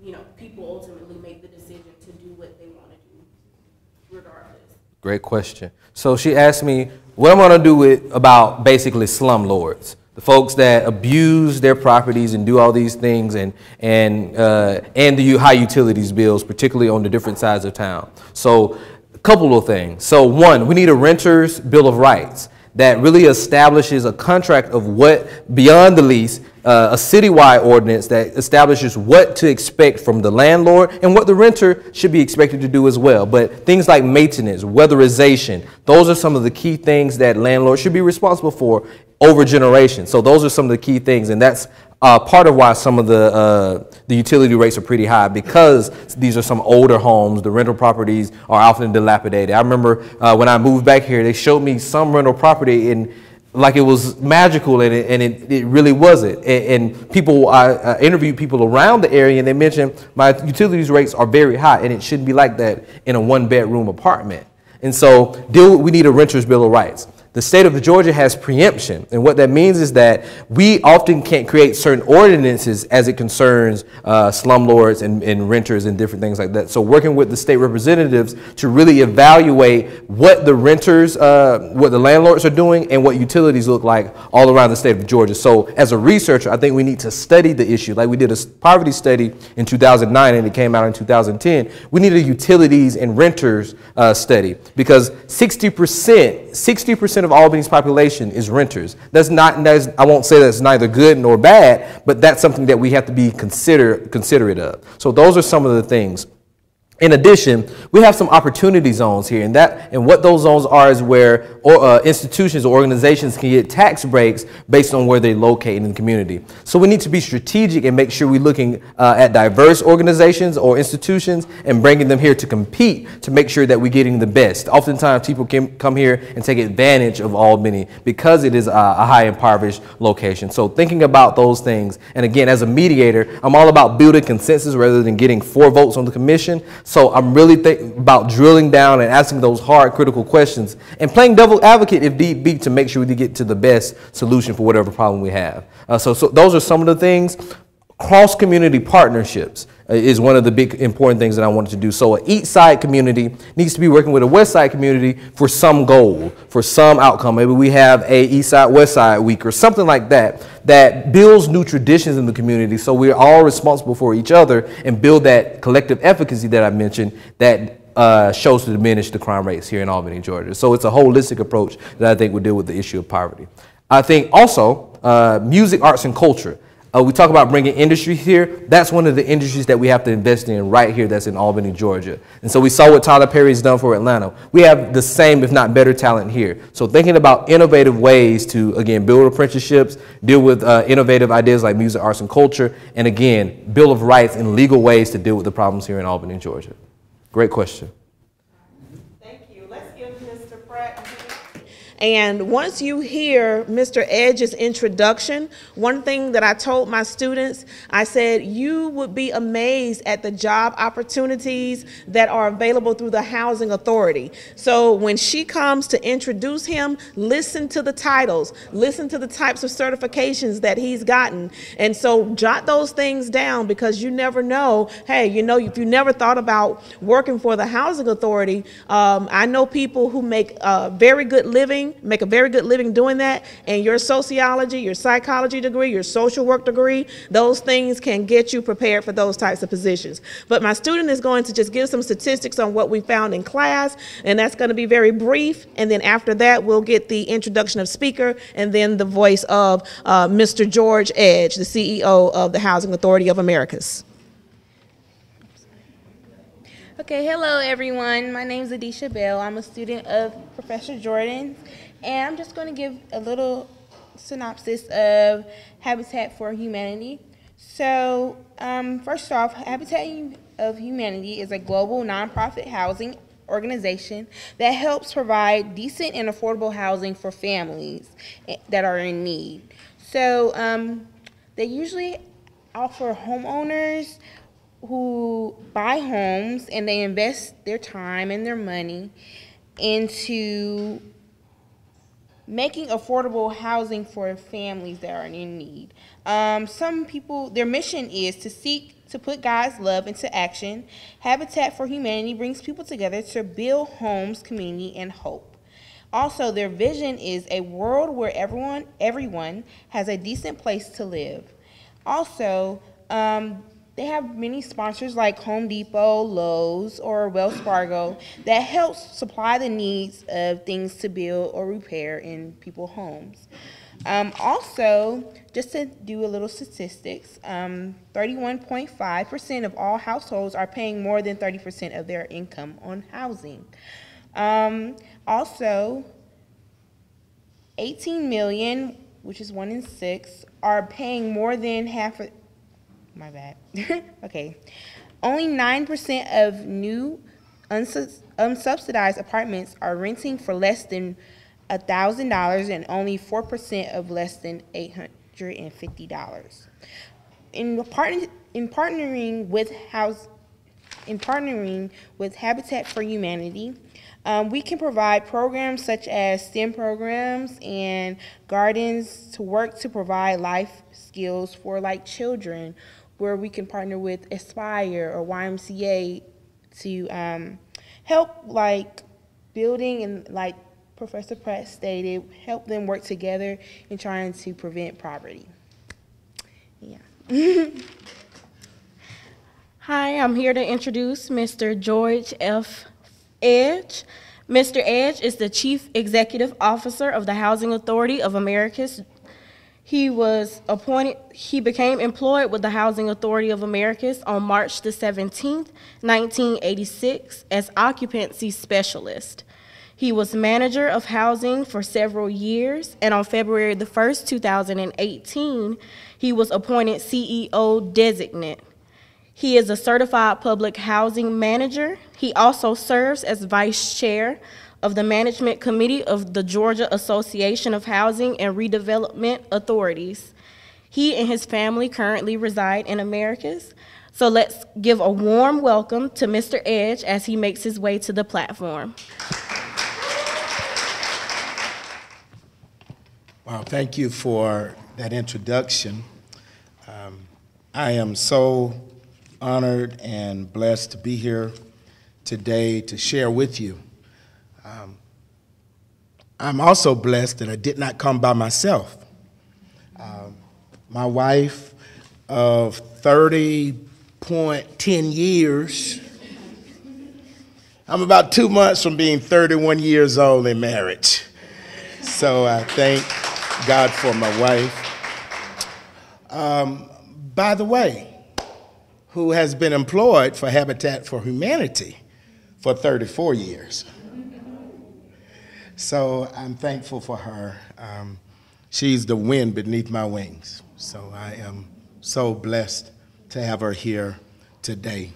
you know people ultimately make the decision to do what they want to do regardless? Great question. So she asked me what I'm going to do with about basically slumlords, the folks that abuse their properties and do all these things, and and uh, and the high utilities bills, particularly on the different sides of town. So a couple of things. So one, we need a renter's bill of rights that really establishes a contract of what, beyond the lease, uh, a citywide ordinance that establishes what to expect from the landlord and what the renter should be expected to do as well. But things like maintenance, weatherization, those are some of the key things that landlords should be responsible for over generations. So those are some of the key things, and that's uh, part of why some of the, uh, the utility rates are pretty high, because these are some older homes. The rental properties are often dilapidated. I remember uh, when I moved back here, they showed me some rental property and like it was magical, and it, and it, it really wasn't. And, and people, I, I interviewed people around the area and they mentioned my utilities rates are very high and it shouldn't be like that in a one bedroom apartment. And so deal with, we need a renter's bill of rights. The state of Georgia has preemption, and what that means is that we often can't create certain ordinances as it concerns uh, slumlords and, and renters and different things like that. So working with the state representatives to really evaluate what the renters, uh, what the landlords are doing and what utilities look like all around the state of Georgia. So as a researcher, I think we need to study the issue. Like we did a poverty study in two thousand nine and it came out in two thousand ten. We need a utilities and renters uh, study, because sixty percent, sixty percent of Albany's population is renters. That's not, that's, I won't say that's neither good nor bad, but that's something that we have to be consider, considerate of. So those are some of the things. In addition, we have some opportunity zones here, and that and what those zones are is where or, uh, institutions or organizations can get tax breaks based on where they locate in the community. So we need to be strategic and make sure we're looking uh, at diverse organizations or institutions and bringing them here to compete to make sure that we're getting the best. Oftentimes, people can come here and take advantage of Albany because it is a, a high impoverished location. So thinking about those things, and again, as a mediator, I'm all about building consensus rather than getting four votes on the commission. So I'm really thinking about drilling down and asking those hard, critical questions and playing devil advocate if need be to make sure we get to the best solution for whatever problem we have. Uh, so, so those are some of the things. Cross-community partnerships is one of the big important things that I wanted to do. So an east side community needs to be working with a west side community for some goal, for some outcome. Maybe we have a east side, west side week or something like that, that builds new traditions in the community. So we're all responsible for each other and build that collective efficacy that I mentioned that uh, shows to diminish the crime rates here in Albany, Georgia. So it's a holistic approach that I think would deal with the issue of poverty. I think also uh, music, arts, and culture. Uh, we talk about bringing industry here. That's one of the industries that we have to invest in right here that's in Albany, Georgia. And so we saw what Tyler Perry's done for Atlanta. We have the same, if not better, talent here. So thinking about innovative ways to, again, build apprenticeships, deal with uh, innovative ideas like music, arts, and culture, and again, Bill of Rights and legal ways to deal with the problems here in Albany, Georgia. Great question. Thank you. Let's give Mister Pratt. And once you hear Mister Edge's introduction, one thing that I told my students, I said, you would be amazed at the job opportunities that are available through the Housing Authority. So when she comes to introduce him, listen to the titles, listen to the types of certifications that he's gotten. And so jot those things down because you never know, hey, you know, if you never thought about working for the Housing Authority, um, I know people who make uh, very good living, make a very good living doing that, and your sociology, your psychology degree, your social work degree, those things can get you prepared for those types of positions. But my student is going to just give some statistics on what we found in class, and that's going to be very brief, and then after that we'll get the introduction of speaker and then the voice of uh, Mister George Edge, the C E O of the Housing Authority of Americus. Okay, hello everyone. My name is Alicia Bell. I'm a student of Professor Jordan, and I'm just going to give a little synopsis of Habitat for Humanity. So, um, first off, Habitat of Humanity is a global nonprofit housing organization that helps provide decent and affordable housing for families that are in need. So, um, they usually offer homeowners who buy homes, and they invest their time and their money into making affordable housing for families that are in need. Um, some people, their mission is to seek to put God's love into action. Habitat for Humanity brings people together to build homes, community, and hope. Also, their vision is a world where everyone, everyone has a decent place to live. Also, um, they have many sponsors like Home Depot, Lowe's, or Wells Fargo that helps supply the needs of things to build or repair in people's homes. Um, also, just to do a little statistics, thirty-one point five percent um, of all households are paying more than thirty percent of their income on housing. Um, also, eighteen million, which is one in six, are paying more than half of My bad. Okay. Only nine percent of new uns unsubsidized apartments are renting for less than one thousand dollars and only four percent of less than eight hundred fifty dollars. In, part in, partnering with house in partnering with Habitat for Humanity, um, we can provide programs such as STEM programs and gardens to work to provide life skills for like children, where we can partner with Aspire or Y M C A to um, help like building and like Professor Pratt stated, help them work together in trying to prevent poverty. Yeah. Hi, I'm here to introduce Mister George F. Edge. Mister Edge is the Chief Executive Officer of the Housing Authority of Americus. He was appointed, he became employed with the Housing Authority of Americus on March the seventeenth, nineteen eighty-six as occupancy specialist. He was manager of housing for several years, and on February the first, two thousand eighteen, he was appointed C E O designate. He is a certified public housing manager. He also serves as vice chair of the Management Committee of the Georgia Association of Housing and Redevelopment Authorities. He and his family currently reside in Americus. So let's give a warm welcome to Mister Edge as he makes his way to the platform. Wow, thank you for that introduction. Um, I am so honored and blessed to be here today to share with you. Um, I'm also blessed that I did not come by myself. Um, my wife of thirty point ten years, I'm about two months from being thirty-one years old in marriage. So I thank God for my wife. Um, by the way, who has been employed for Habitat for Humanity for thirty-four years. So I'm thankful for her. Um, she's the wind beneath my wings. So I am so blessed to have her here today.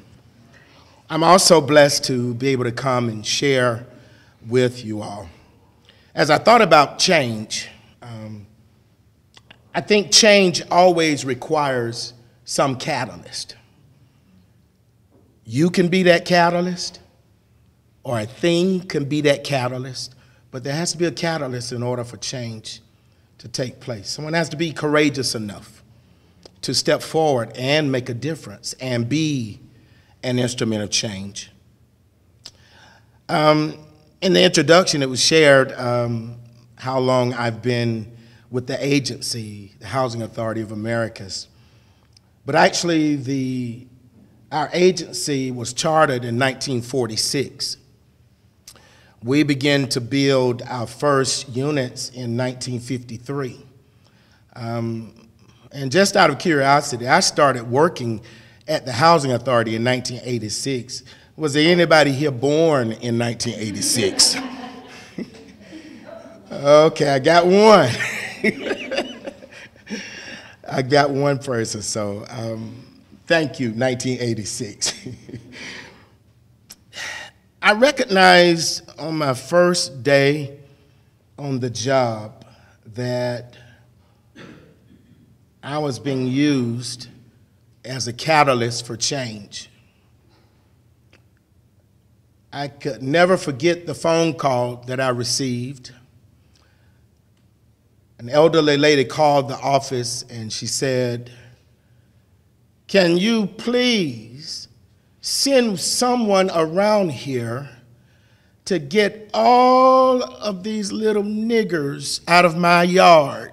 I'm also blessed to be able to come and share with you all. As I thought about change, um, I think change always requires some catalyst. You can be that catalyst, or a thing can be that catalyst. But there has to be a catalyst in order for change to take place. Someone has to be courageous enough to step forward and make a difference and be an instrument of change. Um, in the introduction, it was shared um, how long I've been with the agency, the Housing Authority of Americus. But actually, the, our agency was chartered in nineteen forty-six. We began to build our first units in nineteen fifty-three. Um, and just out of curiosity, I started working at the Housing Authority in nineteen eighty-six. Was there anybody here born in nineteen eighty-six? Okay, I got one. I got one person, so um, thank you, nineteen eighty-six. I recognized on my first day on the job that I was being used as a catalyst for change. I could never forget the phone call that I received. An elderly lady called the office and she said, "Can you please send someone around here to get all of these little niggers out of my yard?"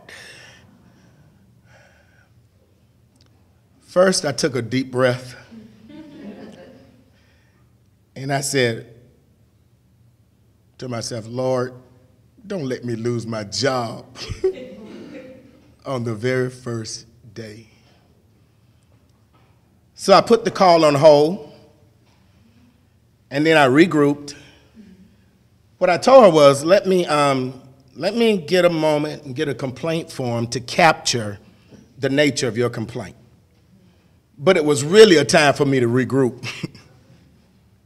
First, I took a deep breath and I said to myself, "Lord, don't let me lose my job on the very first day." So I put the call on hold. And then I regrouped. What I told her was, let me, um, let me get a moment and get a complaint form to capture the nature of your complaint. But it was really a time for me to regroup.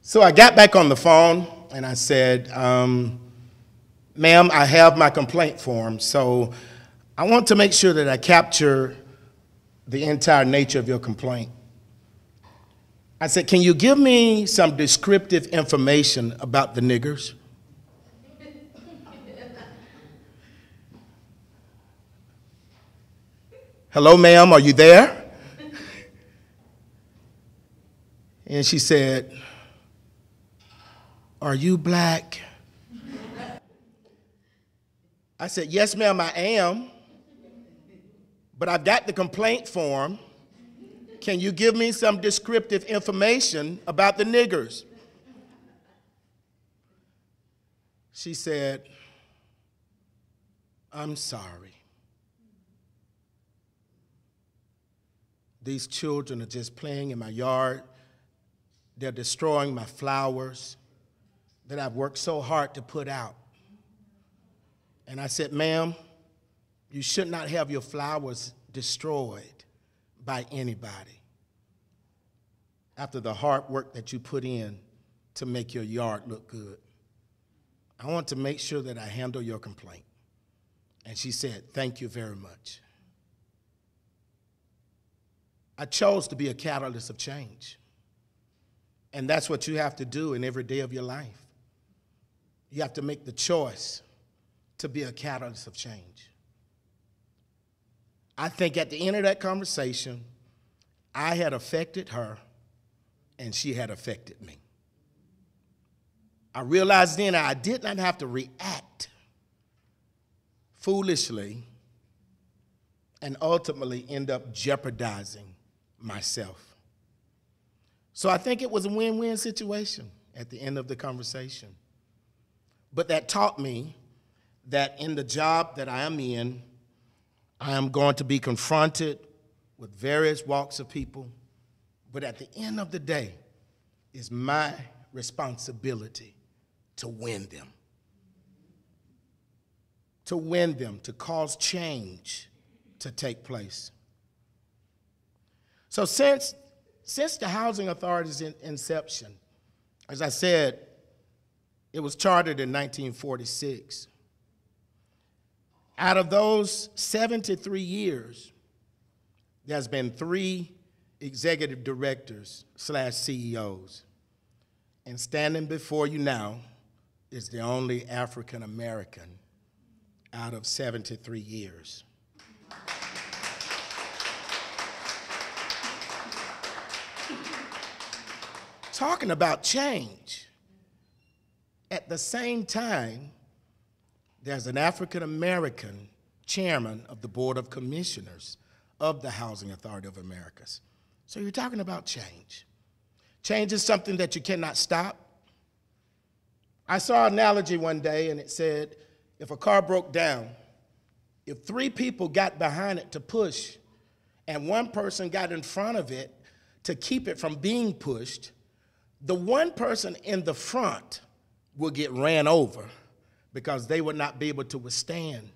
So I got back on the phone and I said, um, "Ma'am, I have my complaint form, so I want to make sure that I capture the entire nature of your complaint." I said, "Can you give me some descriptive information about the niggers?" "Hello, ma'am, are you there?" And she said, "Are you black?" I said, "Yes, ma'am, I am, but I've got the complaint form. Can you give me some descriptive information about the niggers?" She said, "I'm sorry. These children are just playing in my yard. They're destroying my flowers that I've worked so hard to put out. And I said, ma'am, you should not have your flowers destroyed by anybody after the hard work that you put in to make your yard look good. I want to make sure that I handle your complaint. And she said, thank you very much. I chose to be a catalyst of change. And that's what you have to do in every day of your life. You have to make the choice to be a catalyst of change. I think at the end of that conversation, I had affected her and she had affected me. I realized then I did not have to react foolishly and ultimately end up jeopardizing myself. So I think it was a win-win situation at the end of the conversation. But that taught me that in the job that I am in, I am going to be confronted with various walks of people, but at the end of the day, it's my responsibility to win them. To win them, to cause change to take place. So since, since the Housing Authority's inception, as I said, it was chartered in nineteen forty-six. Out of those seventy-three years, there's been three executive directors slash C E Os. And standing before you now is the only African American out of seventy-three years. Talking about change, at the same time, there's an African-American chairman of the Board of Commissioners of the Housing Authority of Americus. So you're talking about change. Change is something that you cannot stop. I saw an analogy one day, and it said, if a car broke down, if three people got behind it to push, and one person got in front of it to keep it from being pushed, the one person in the front will get ran over because they would not be able to withstand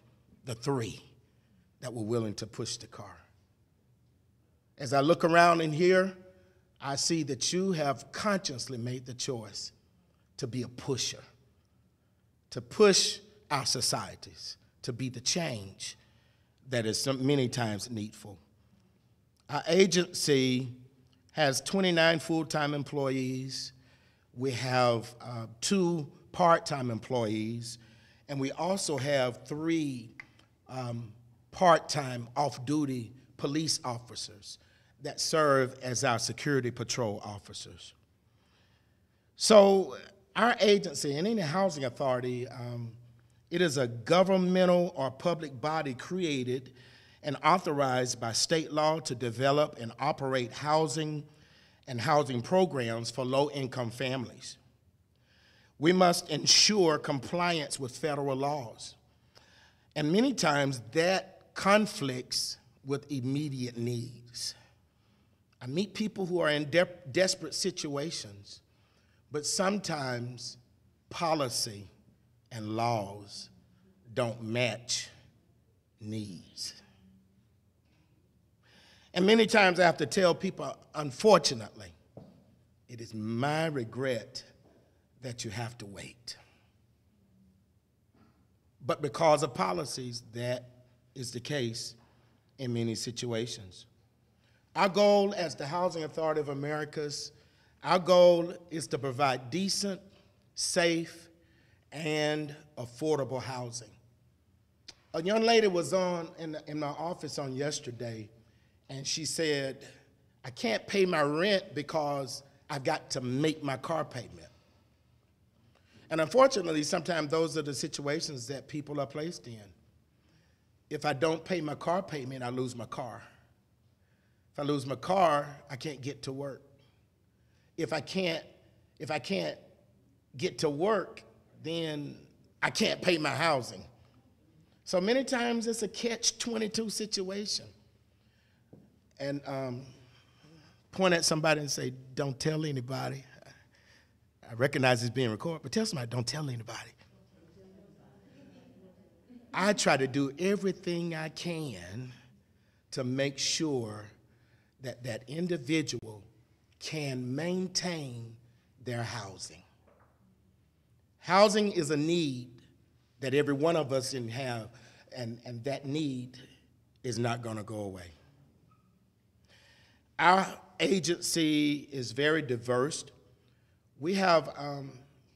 the three that were willing to push the car. As I look around in here, I see that you have consciously made the choice to be a pusher, to push our societies, to be the change that is many times needful. Our agency has twenty-nine full-time employees. We have uh, two part-time employees, and we also have three um, part-time off-duty police officers that serve as our security patrol officers. So our agency and any housing authority, um, it is a governmental or public body created and authorized by state law to develop and operate housing and housing programs for low-income families. We must ensure compliance with federal laws. And many times that conflicts with immediate needs. I meet people who are in de- desperate situations, but sometimes policy and laws don't match needs. And many times I have to tell people, unfortunately, it is my regret that you have to wait. But because of policies, that is the case in many situations. Our goal as the Housing Authority of Americas, our goal is to provide decent, safe, and affordable housing. A young lady was on in, the, in my office on yesterday, and she said, I can't pay my rent because I've got to make my car payment. And unfortunately, sometimes those are the situations that people are placed in. If I don't pay my car payment, I lose my car. If I lose my car, I can't get to work. If I can't, if I can't get to work, then I can't pay my housing. So many times it's a catch twenty-two situation. And um, point at somebody and say, don't tell anybody. I recognize it's being recorded, but tell somebody, don't tell anybody. I try to do everything I can to make sure that that individual can maintain their housing. Housing is a need that every one of us can have, and, and that need is not gonna go away. Our agency is very diverse. We have, um,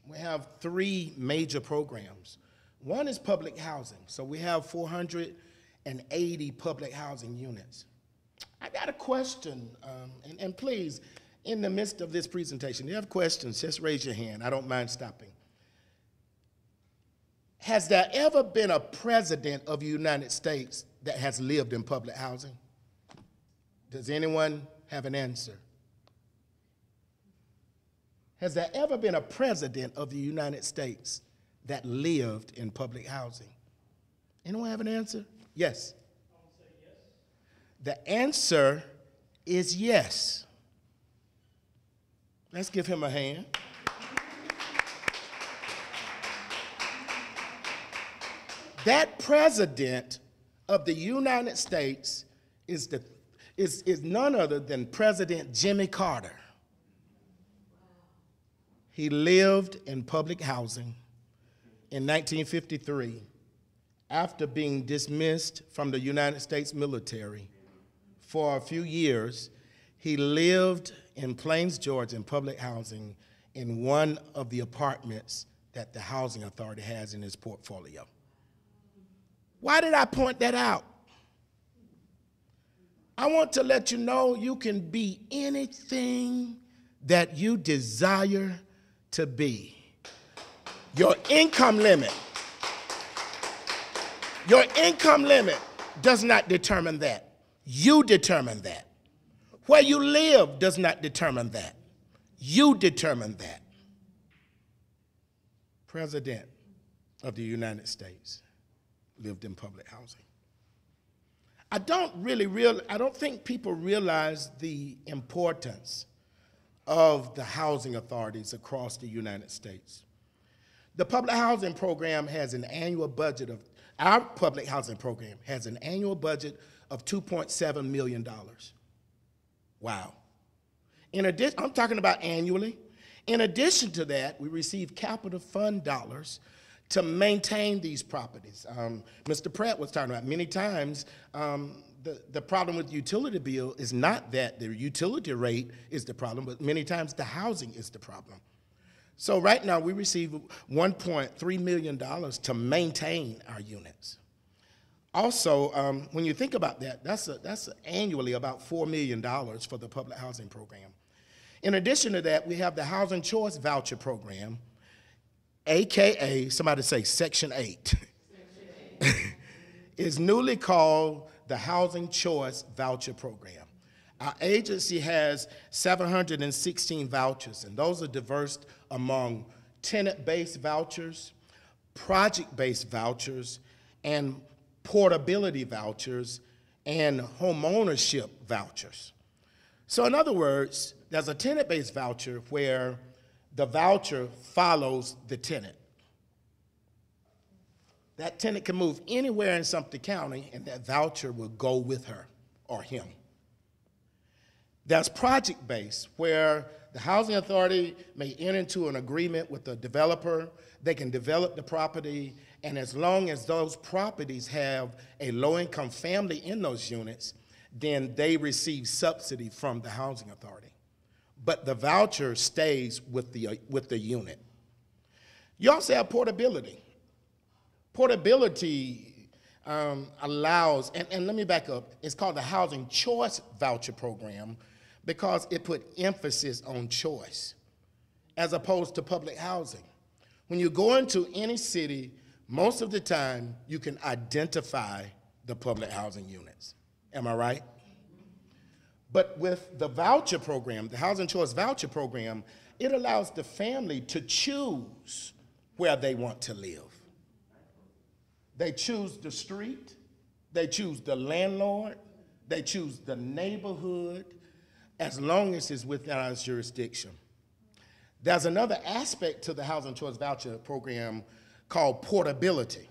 we have three major programs. One is public housing. So we have four hundred eighty public housing units. I got a question, um, and, and please, in the midst of this presentation, if you have questions, just raise your hand. I don't mind stopping. Has there ever been a president of the United States that has lived in public housing? Does anyone have an answer? Has there ever been a president of the United States that lived in public housing? Anyone have an answer? Yes. I'll say yes. The answer is yes. Let's give him a hand. That president of the United States is, the, is, is none other than President Jimmy Carter. He lived in public housing in nineteen fifty-three after being dismissed from the United States military. For a few years, he lived in Plains, Georgia, in public housing in one of the apartments that the Housing Authority has in its portfolio. Why did I point that out? I want to let you know you can be anything that you desire to be. Your income limit, your income limit does not determine that. You determine that. Where you live does not determine that. You determine that. President of the United States lived in public housing. I don't really real, I don't think people realize the importance of the housing authorities across the United States. The public housing program has an annual budget of, our public housing program has an annual budget of two point seven million dollars. Wow. In addition, I'm talking about annually. In addition to that, we receive capital fund dollars to maintain these properties. Um, Mister Pratt was talking about many times, um, the, the problem with utility bill is not that the utility rate is the problem, but many times the housing is the problem. So right now we receive one point three million dollars to maintain our units. Also, um, when you think about that, that's, a, that's annually about four million dollars for the public housing program. In addition to that, we have the Housing Choice Voucher Program, A K A, somebody say Section eight. It's newly called the Housing Choice Voucher Program. Our agency has seven hundred sixteen vouchers, and those are diverse among tenant-based vouchers, project-based vouchers, and portability vouchers, and homeownership vouchers. So in other words, there's a tenant-based voucher where the voucher follows the tenant. That tenant can move anywhere in Sumter County, and that voucher will go with her or him. That's project-based, where the housing authority may enter into an agreement with the developer. They can develop the property, and as long as those properties have a low-income family in those units, then they receive subsidy from the housing authority. But the voucher stays with the, uh, with the unit. You also have portability. Portability Um, allows, and, and let me back up, it's called the Housing Choice Voucher Program because it put emphasis on choice as opposed to public housing. When you go into any city, most of the time you can identify the public housing units. Am I right? But with the voucher program, the Housing Choice Voucher Program, it allows the family to choose where they want to live. They choose the street, they choose the landlord, they choose the neighborhood, as long as it's within our jurisdiction. There's another aspect to the Housing Choice Voucher Program called portability.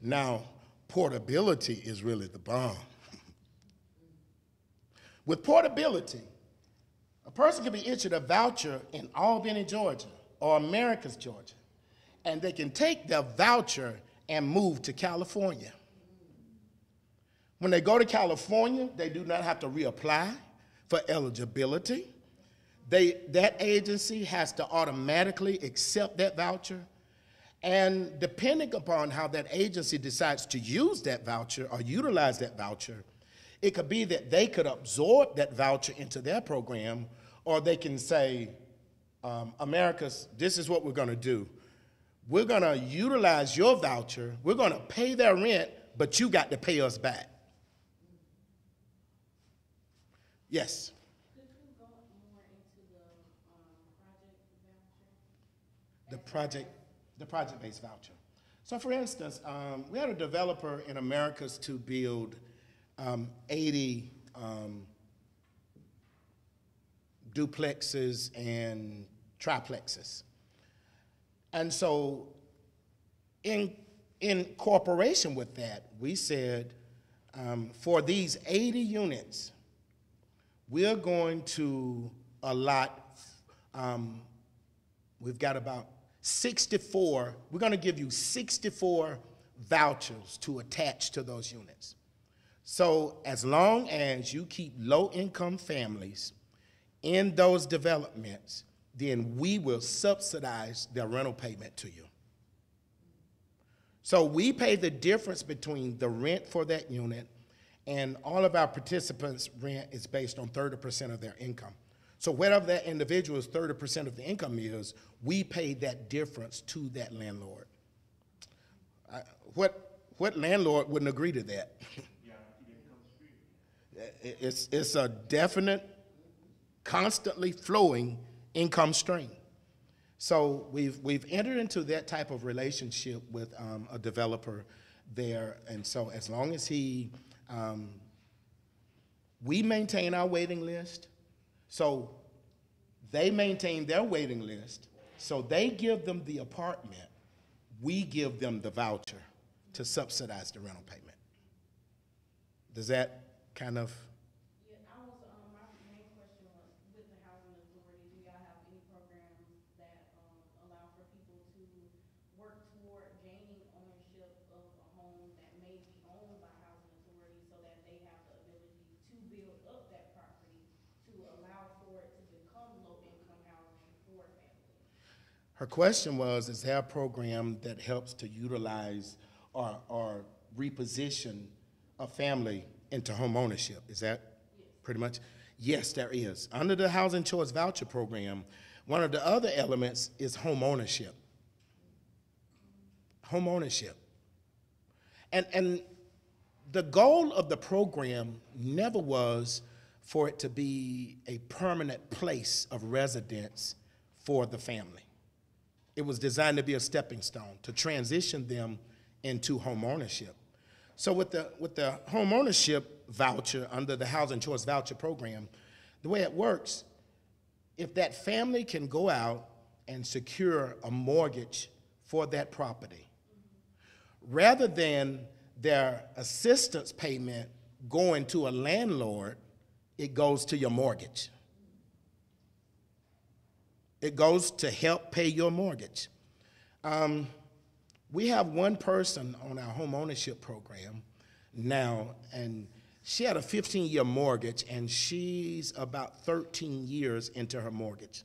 Now, portability is really the bomb. With portability, a person can be issued a voucher in Albany, Georgia, or Americus, Georgia, and they can take their voucher and move to California. When they go to California, they do not have to reapply for eligibility. They, that agency has to automatically accept that voucher, and depending upon how that agency decides to use that voucher or utilize that voucher, it could be that they could absorb that voucher into their program, or they can say, um, Americus, this is what we're gonna do. We're gonna utilize your voucher, we're gonna pay their rent, but you got to pay us back. Yes? Could you go more into the um, project voucher? The project, the project-based voucher. So for instance, um, we had a developer in Americus to build um, eighty um, duplexes and triplexes. And so in In cooperation with that, we said, um, for these eighty units, we're going to allot, um, we've got about sixty-four, we're gonna give you sixty-four vouchers to attach to those units. So as long as you keep low-income families in those developments, then we will subsidize their rental payment to you. So we pay the difference between the rent for that unit, and all of our participants' rent is based on thirty percent of their income. So whatever that individual's thirty percent of the income is, we pay that difference to that landlord. Uh, what, what landlord wouldn't agree to that? It's, it's a definite, constantly flowing income stream. So we've, we've entered into that type of relationship with um, a developer there, and so as long as he, um, we maintain our waiting list, so they maintain their waiting list, so they give them the apartment, we give them the voucher to subsidize the rental payment. Does that kind of? Her question was, is there a program that helps to utilize or, or reposition a family into home ownership? Is that yes. Pretty much? Yes, there is. Under the Housing Choice Voucher Program, one of the other elements is home ownership. Home ownership. And, and the goal of the program never was for it to be a permanent place of residence for the family. It was designed to be a stepping stone to transition them into home ownership. So with the, with the home ownership voucher under the Housing Choice Voucher Program, the way it works, if that family can go out and secure a mortgage for that property, rather than their assistance payment going to a landlord, it goes to your mortgage. It goes to help pay your mortgage. Um, we have one person on our home ownership program now, and she had a fifteen year mortgage, and she's about thirteen years into her mortgage.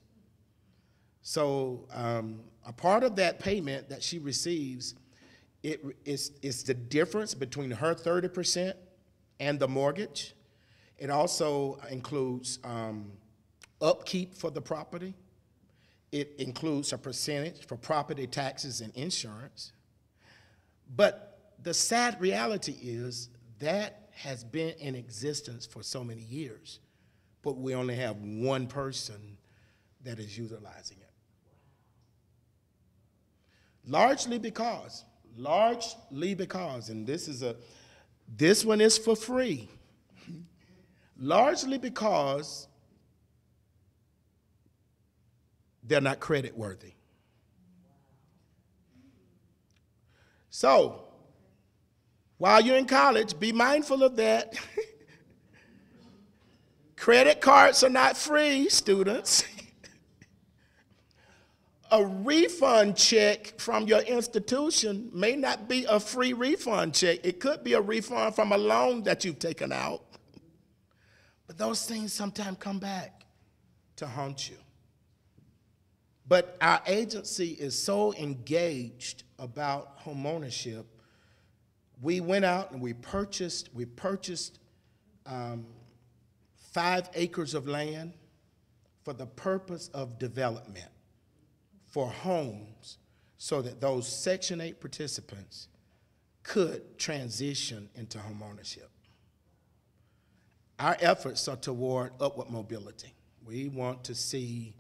So um, a part of that payment that she receives, it, it's, it's the difference between her thirty percent and the mortgage. It also includes um, upkeep for the property. It includes a percentage for property taxes and insurance. But the sad reality is that has been in existence for so many years, but we only have one person that is utilizing it. Largely because, largely because, and this is a, this one is for free. Largely because they're not credit worthy. So, while you're in college, be mindful of that. Credit cards are not free, students. A refund check from your institution may not be a free refund check. It could be a refund from a loan that you've taken out. But those things sometimes come back to haunt you. But our agency is so engaged about homeownership. We went out and we purchased, we purchased um, five acres of land for the purpose of development, for homes, so that those Section eight participants could transition into homeownership. Our efforts are toward upward mobility. We want to see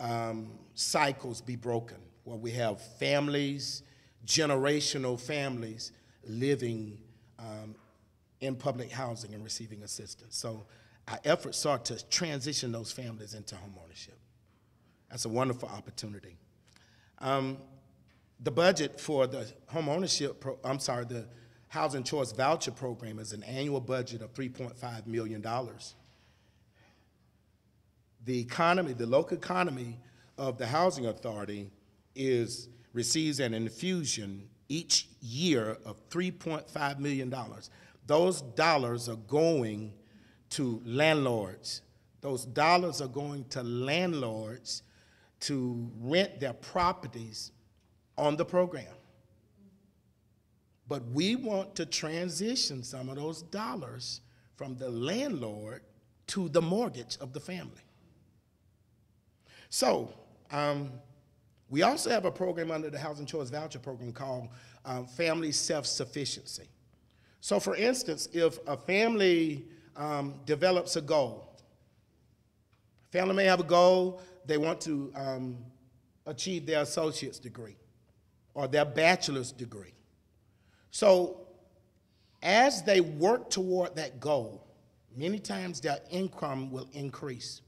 um, cycles be broken, where we have families, generational families, living um, in public housing and receiving assistance. So our efforts are to transition those families into homeownership. That's a wonderful opportunity. Um, the budget for the home ownership, pro I'm sorry, the Housing Choice Voucher Program is an annual budget of three point five million dollars. The economy, the local economy of the Housing Authority is, receives an infusion each year of three point five million dollars. Those dollars are going to landlords. Those dollars are going to landlords to rent their properties on the program. But we want to transition some of those dollars from the landlord to the mortgage of the family. So um, we also have a program under the Housing Choice Voucher Program called um, Family Self-Sufficiency. So for instance, if a family um, develops a goal, family may have a goal, they want to um, achieve their associate's degree or their bachelor's degree. So as they work toward that goal, many times their income will increase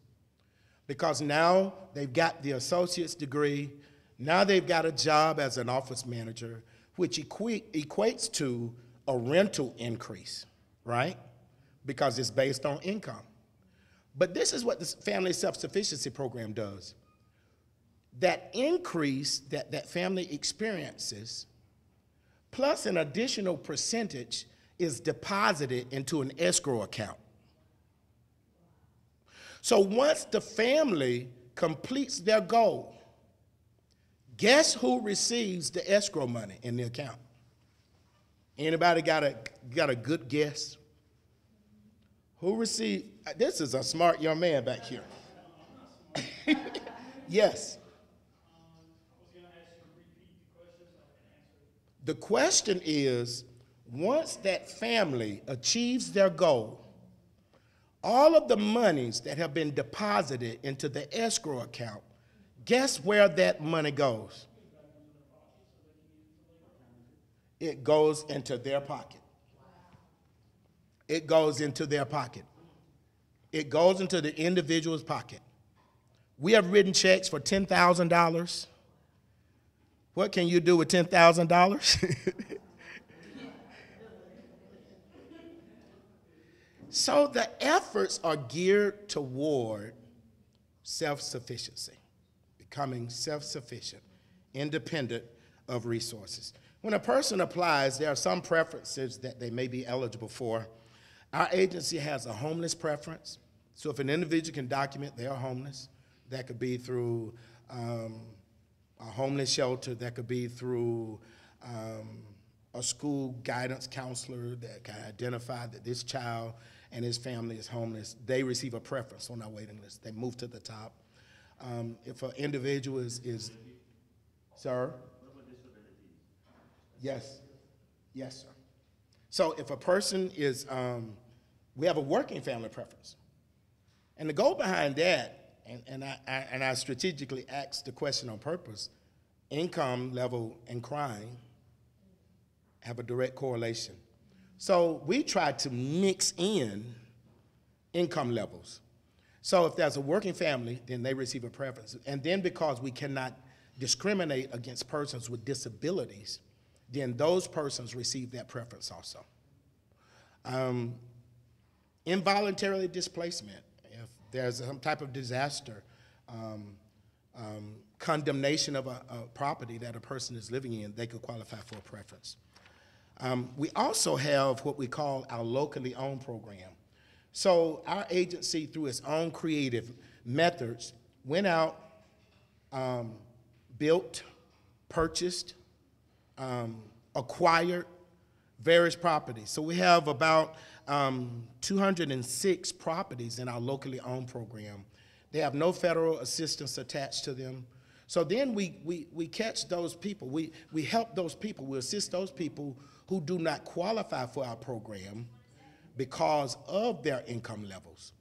because now they've got the associate's degree, now they've got a job as an office manager, which equi- equates to a rental increase, right? Because it's based on income. But this is what the Family Self-Sufficiency Program does. That increase that that family experiences, plus an additional percentage, is deposited into an escrow account. So once the family completes their goal, guess who receives the escrow money in the account? Anybody got a, got a good guess? Who received, this is a smart young man back here. Yes. The question is, once that family achieves their goal, all of the monies that have been deposited into the escrow account, guess where that money goes? It goes into their pocket. It goes into their pocket. It goes into the individual's pocket. We have written checks for ten thousand dollars. What can you do with ten thousand dollars? So the efforts are geared toward self-sufficiency, becoming self-sufficient, independent of resources. When a person applies, there are some preferences that they may be eligible for. Our agency has a homeless preference. So if an individual can document they are homeless, that could be through um, a homeless shelter, that could be through um, a school guidance counselor that can identify that this child and his family is homeless. They receive a preference on our waiting list. They move to the top. Um, if an individual is, is sir? What about disabilities? Yes, yes, sir. So if a person is, um, we have a working family preference. And the goal behind that, and, and, I, I, and I strategically asked the question on purpose, income level and crime have a direct correlation. So we try to mix in income levels. So if there's a working family, then they receive a preference. And then because we cannot discriminate against persons with disabilities, then those persons receive that preference also. Um, involuntary displacement, if there's some type of disaster, um, um, condemnation of a, a property that a person is living in, they could qualify for a preference. Um, we also have what we call our locally owned program. So our agency, through its own creative methods, went out, um, built, purchased, um, acquired various properties. So we have about um, two hundred six properties in our locally owned program. They have no federal assistance attached to them. So then we, we, we catch those people, we, we help those people, we assist those people who do not qualify for our program because of their income levels.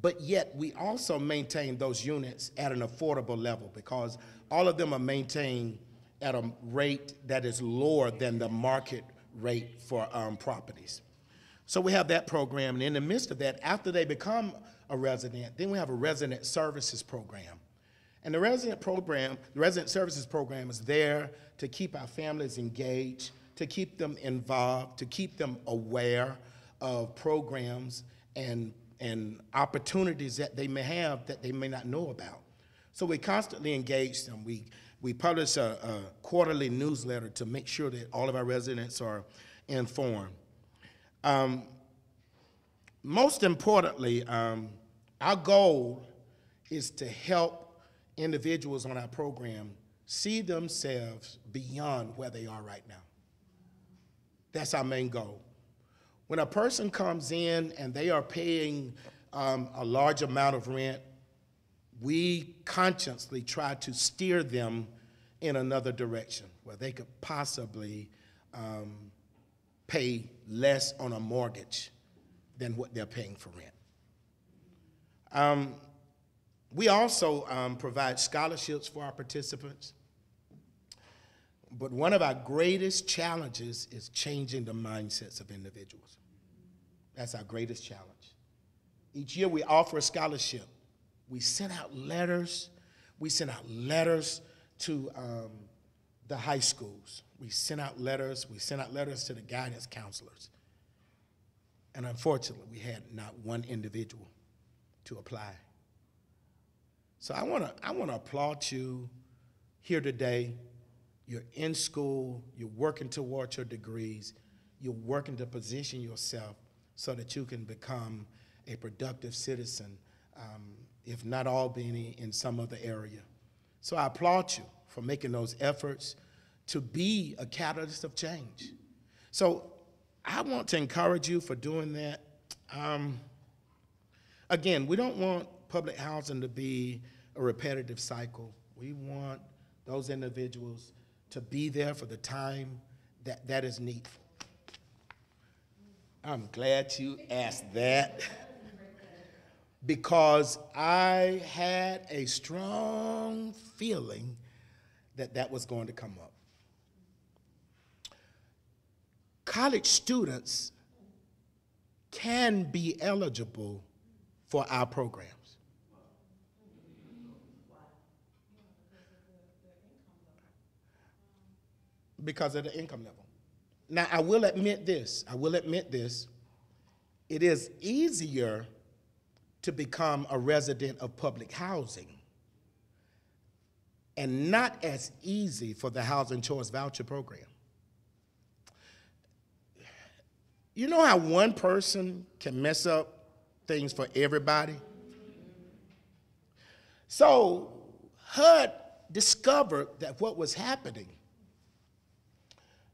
But yet we also maintain those units at an affordable level because all of them are maintained at a rate that is lower than the market rate for um, properties. So we have that program, and in the midst of that, after they become a resident, then we have a resident services program. And the resident program, the resident services program is there to keep our families engaged, to keep them involved, to keep them aware of programs and, and opportunities that they may have that they may not know about. So we constantly engage them. We, we publish a, a quarterly newsletter to make sure that all of our residents are informed. Um, most importantly, um, our goal is to help individuals on our program see themselves beyond where they are right now. That's our main goal. When a person comes in and they are paying um, a large amount of rent, we consciously try to steer them in another direction where they could possibly um, pay less on a mortgage than what they're paying for rent. Um, We also um, provide scholarships for our participants, but one of our greatest challenges is changing the mindsets of individuals. That's our greatest challenge. Each year we offer a scholarship. We send out letters. We send out letters to um, the high schools. We send out letters. We send out letters to the guidance counselors. And unfortunately, we had not one individual to apply. So I want to I want to applaud you here today. You're in school, you're working towards your degrees, you're working to position yourself so that you can become a productive citizen, um, if not Albany, in some other area. So I applaud you for making those efforts to be a catalyst of change. So I want to encourage you for doing that. Um, again, we don't want public housing to be a repetitive cycle. We want those individuals to be there for the time that that is needful. I'm glad you asked that because I had a strong feeling that that was going to come up. College students can be eligible for our program. Because of the income level. Now, I will admit this, I will admit this, it is easier to become a resident of public housing and not as easy for the Housing Choice Voucher Program. You know how one person can mess up things for everybody? So H U D discovered that what was happening,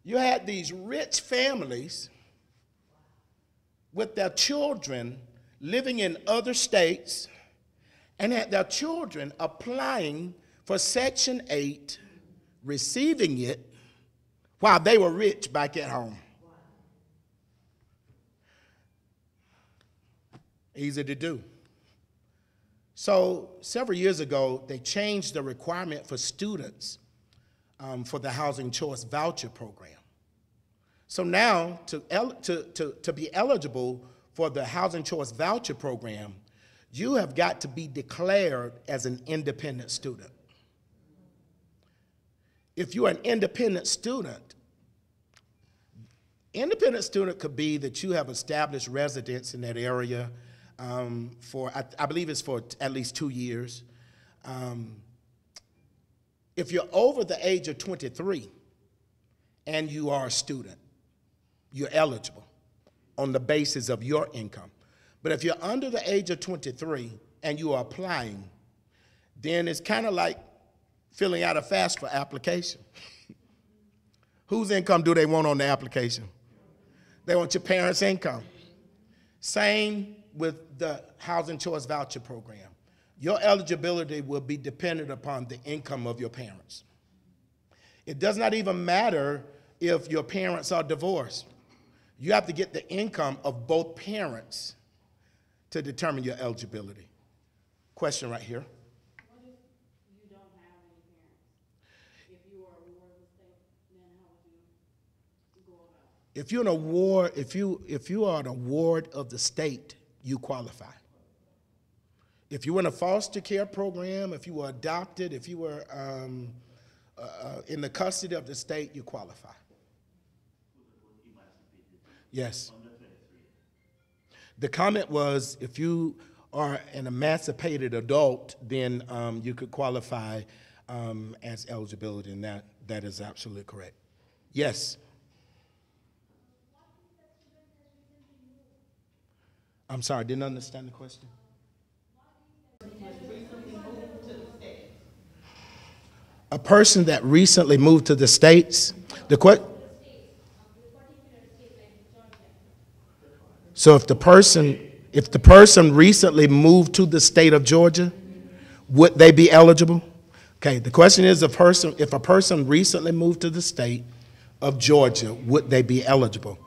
you had these rich families with their children living in other states and had their children applying for Section eight, receiving it while they were rich back at home. Easy to do. So several years ago, they changed the requirement for students Um, for the Housing Choice Voucher Program. So now, to, to, to, to be eligible for the Housing Choice Voucher Program, you have got to be declared as an independent student. If you're an independent student, independent student could be that you have established residence in that area um, for, I, I believe it's for at least two years. Um, if you're over the age of twenty-three and you are a student, you're eligible on the basis of your income. But if you're under the age of twenty-three and you are applying, then it's kind of like filling out a FAFSA application. Whose income do they want on the application? They want your parents' income. Same with the Housing Choice Voucher Program. Your eligibility will be dependent upon the income of your parents. It does not even matter if your parents are divorced. You have to get the income of both parents to determine your eligibility. Question right here. What if you don't have any parents? If you are a ward of the state, then how would you go about it? If you're an award, if you if you are an award of the state, you qualify. If you were in a foster care program, if you were adopted, if you were um, uh, in the custody of the state, you qualify. Yes. The comment was, if you are an emancipated adult, then um, you could qualify um, as eligibility, and that, that is absolutely correct. Yes. I'm sorry, I didn't understand the question. A person that recently moved to the states, the que So if the person, if the person recently moved to the state of Georgia, would they be eligible? Okay, the question is, a person, if a person recently moved to the state of Georgia, would they be eligible?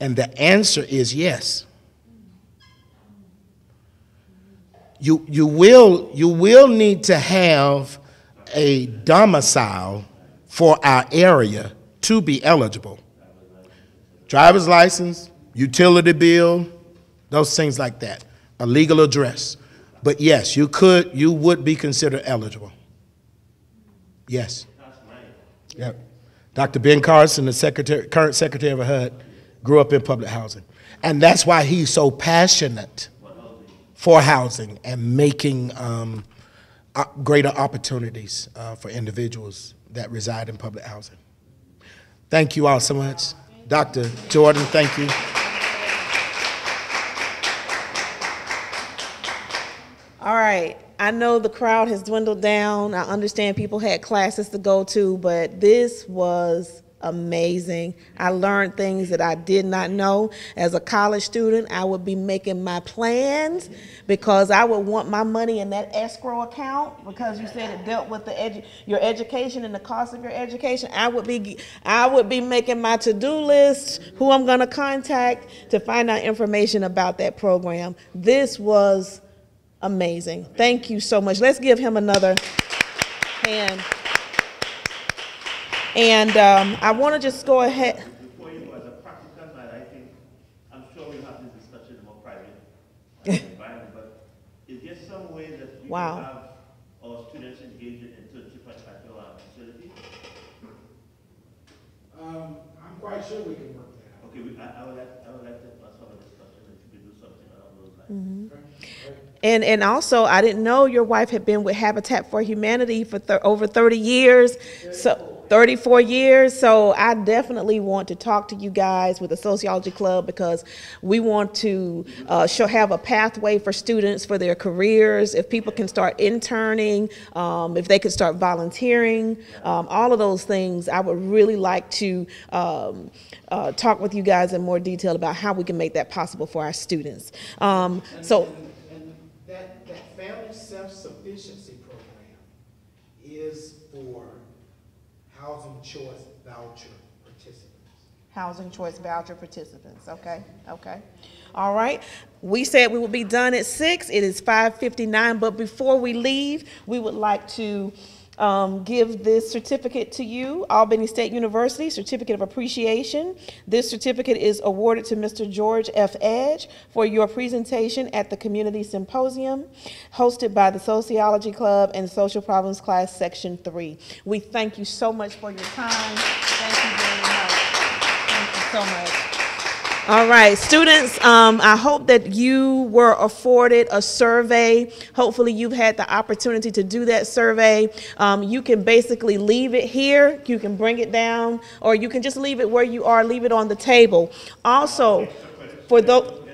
And the answer is yes. You, you, will, you will need to have a domicile for our area to be eligible. Driver's license, utility bill, those things like that, a legal address. But yes, you could, you would be considered eligible. Yes. Yep. Doctor Ben Carson, the secretary, current secretary of H U D, grew up in public housing. And that's why he's so passionate for housing and making um, greater opportunities uh, for individuals that reside in public housing. Thank you all so much. Doctor Jordan, thank you. All right, I know the crowd has dwindled down. I understand people had classes to go to, but this was amazing. I learned things that I did not know. As a college student, I would be making my plans because I would want my money in that escrow account, because you said it dealt with the edu your education and the cost of your education. I would be, I would be making my to-do list, who I'm going to contact to find out information about that program. This was amazing. Thank you so much. Let's give him another hand. And um, I want to just go ahead. Before you go, as a practical matter, I think, I'm sure we'll have this discussion in a more private environment, but is there some way that we wow. have our students engage in internship at faculty facilities? Um, I'm quite sure we can work that out. Okay, we, I, I, would like, I would like to pass on a discussion and we do something along those lines. Mm-hmm. Okay. And, and also, I didn't know your wife had been with Habitat for Humanity for over thirty years. So. thirty-four years, so I definitely want to talk to you guys with the Sociology Club, because we want to uh, show, have a pathway for students for their careers. If people can start interning, um, if they could start volunteering, um, all of those things, I would really like to um, uh, talk with you guys in more detail about how we can make that possible for our students. Um, so, and, and that, that family self-sufficiency program is for Housing Choice Voucher participants. Housing Choice Voucher participants, okay, okay. All right, we said we would be done at six. It is five fifty-nine, but before we leave, we would like to um, give this certificate to you, Albany State University, Certificate of Appreciation. This certificate is awarded to Mister George F. Edge for your presentation at the Community Symposium hosted by the Sociology Club and Social Problems Class Section three. We thank you so much for your time. Thank you very much. Thank you so much. All right, students, um, I hope that you were afforded a survey. Hopefully you've had the opportunity to do that survey. Um, you can basically leave it here, you can bring it down, or you can just leave it where you are, leave it on the table. Also, for those...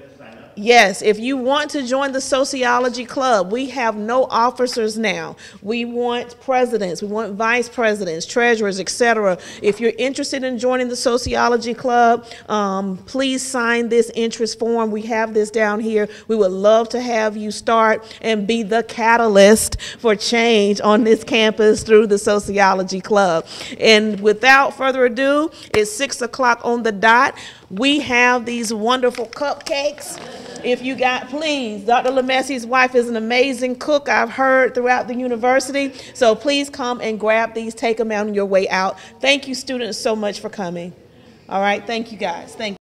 Yes, if you want to join the Sociology Club, we have no officers now. We want presidents, we want vice presidents, treasurers, et cetera. If you're interested in joining the Sociology Club, um, please sign this interest form. We have this down here. We would love to have you start and be the catalyst for change on this campus through the Sociology Club. And without further ado, it's six o'clock on the dot. We have these wonderful cupcakes. If you got, please, Doctor LeMessi's wife is an amazing cook, I've heard, throughout the university. So please come and grab these, take them out on your way out. Thank you, students, so much for coming. All right, thank you guys. Thank you.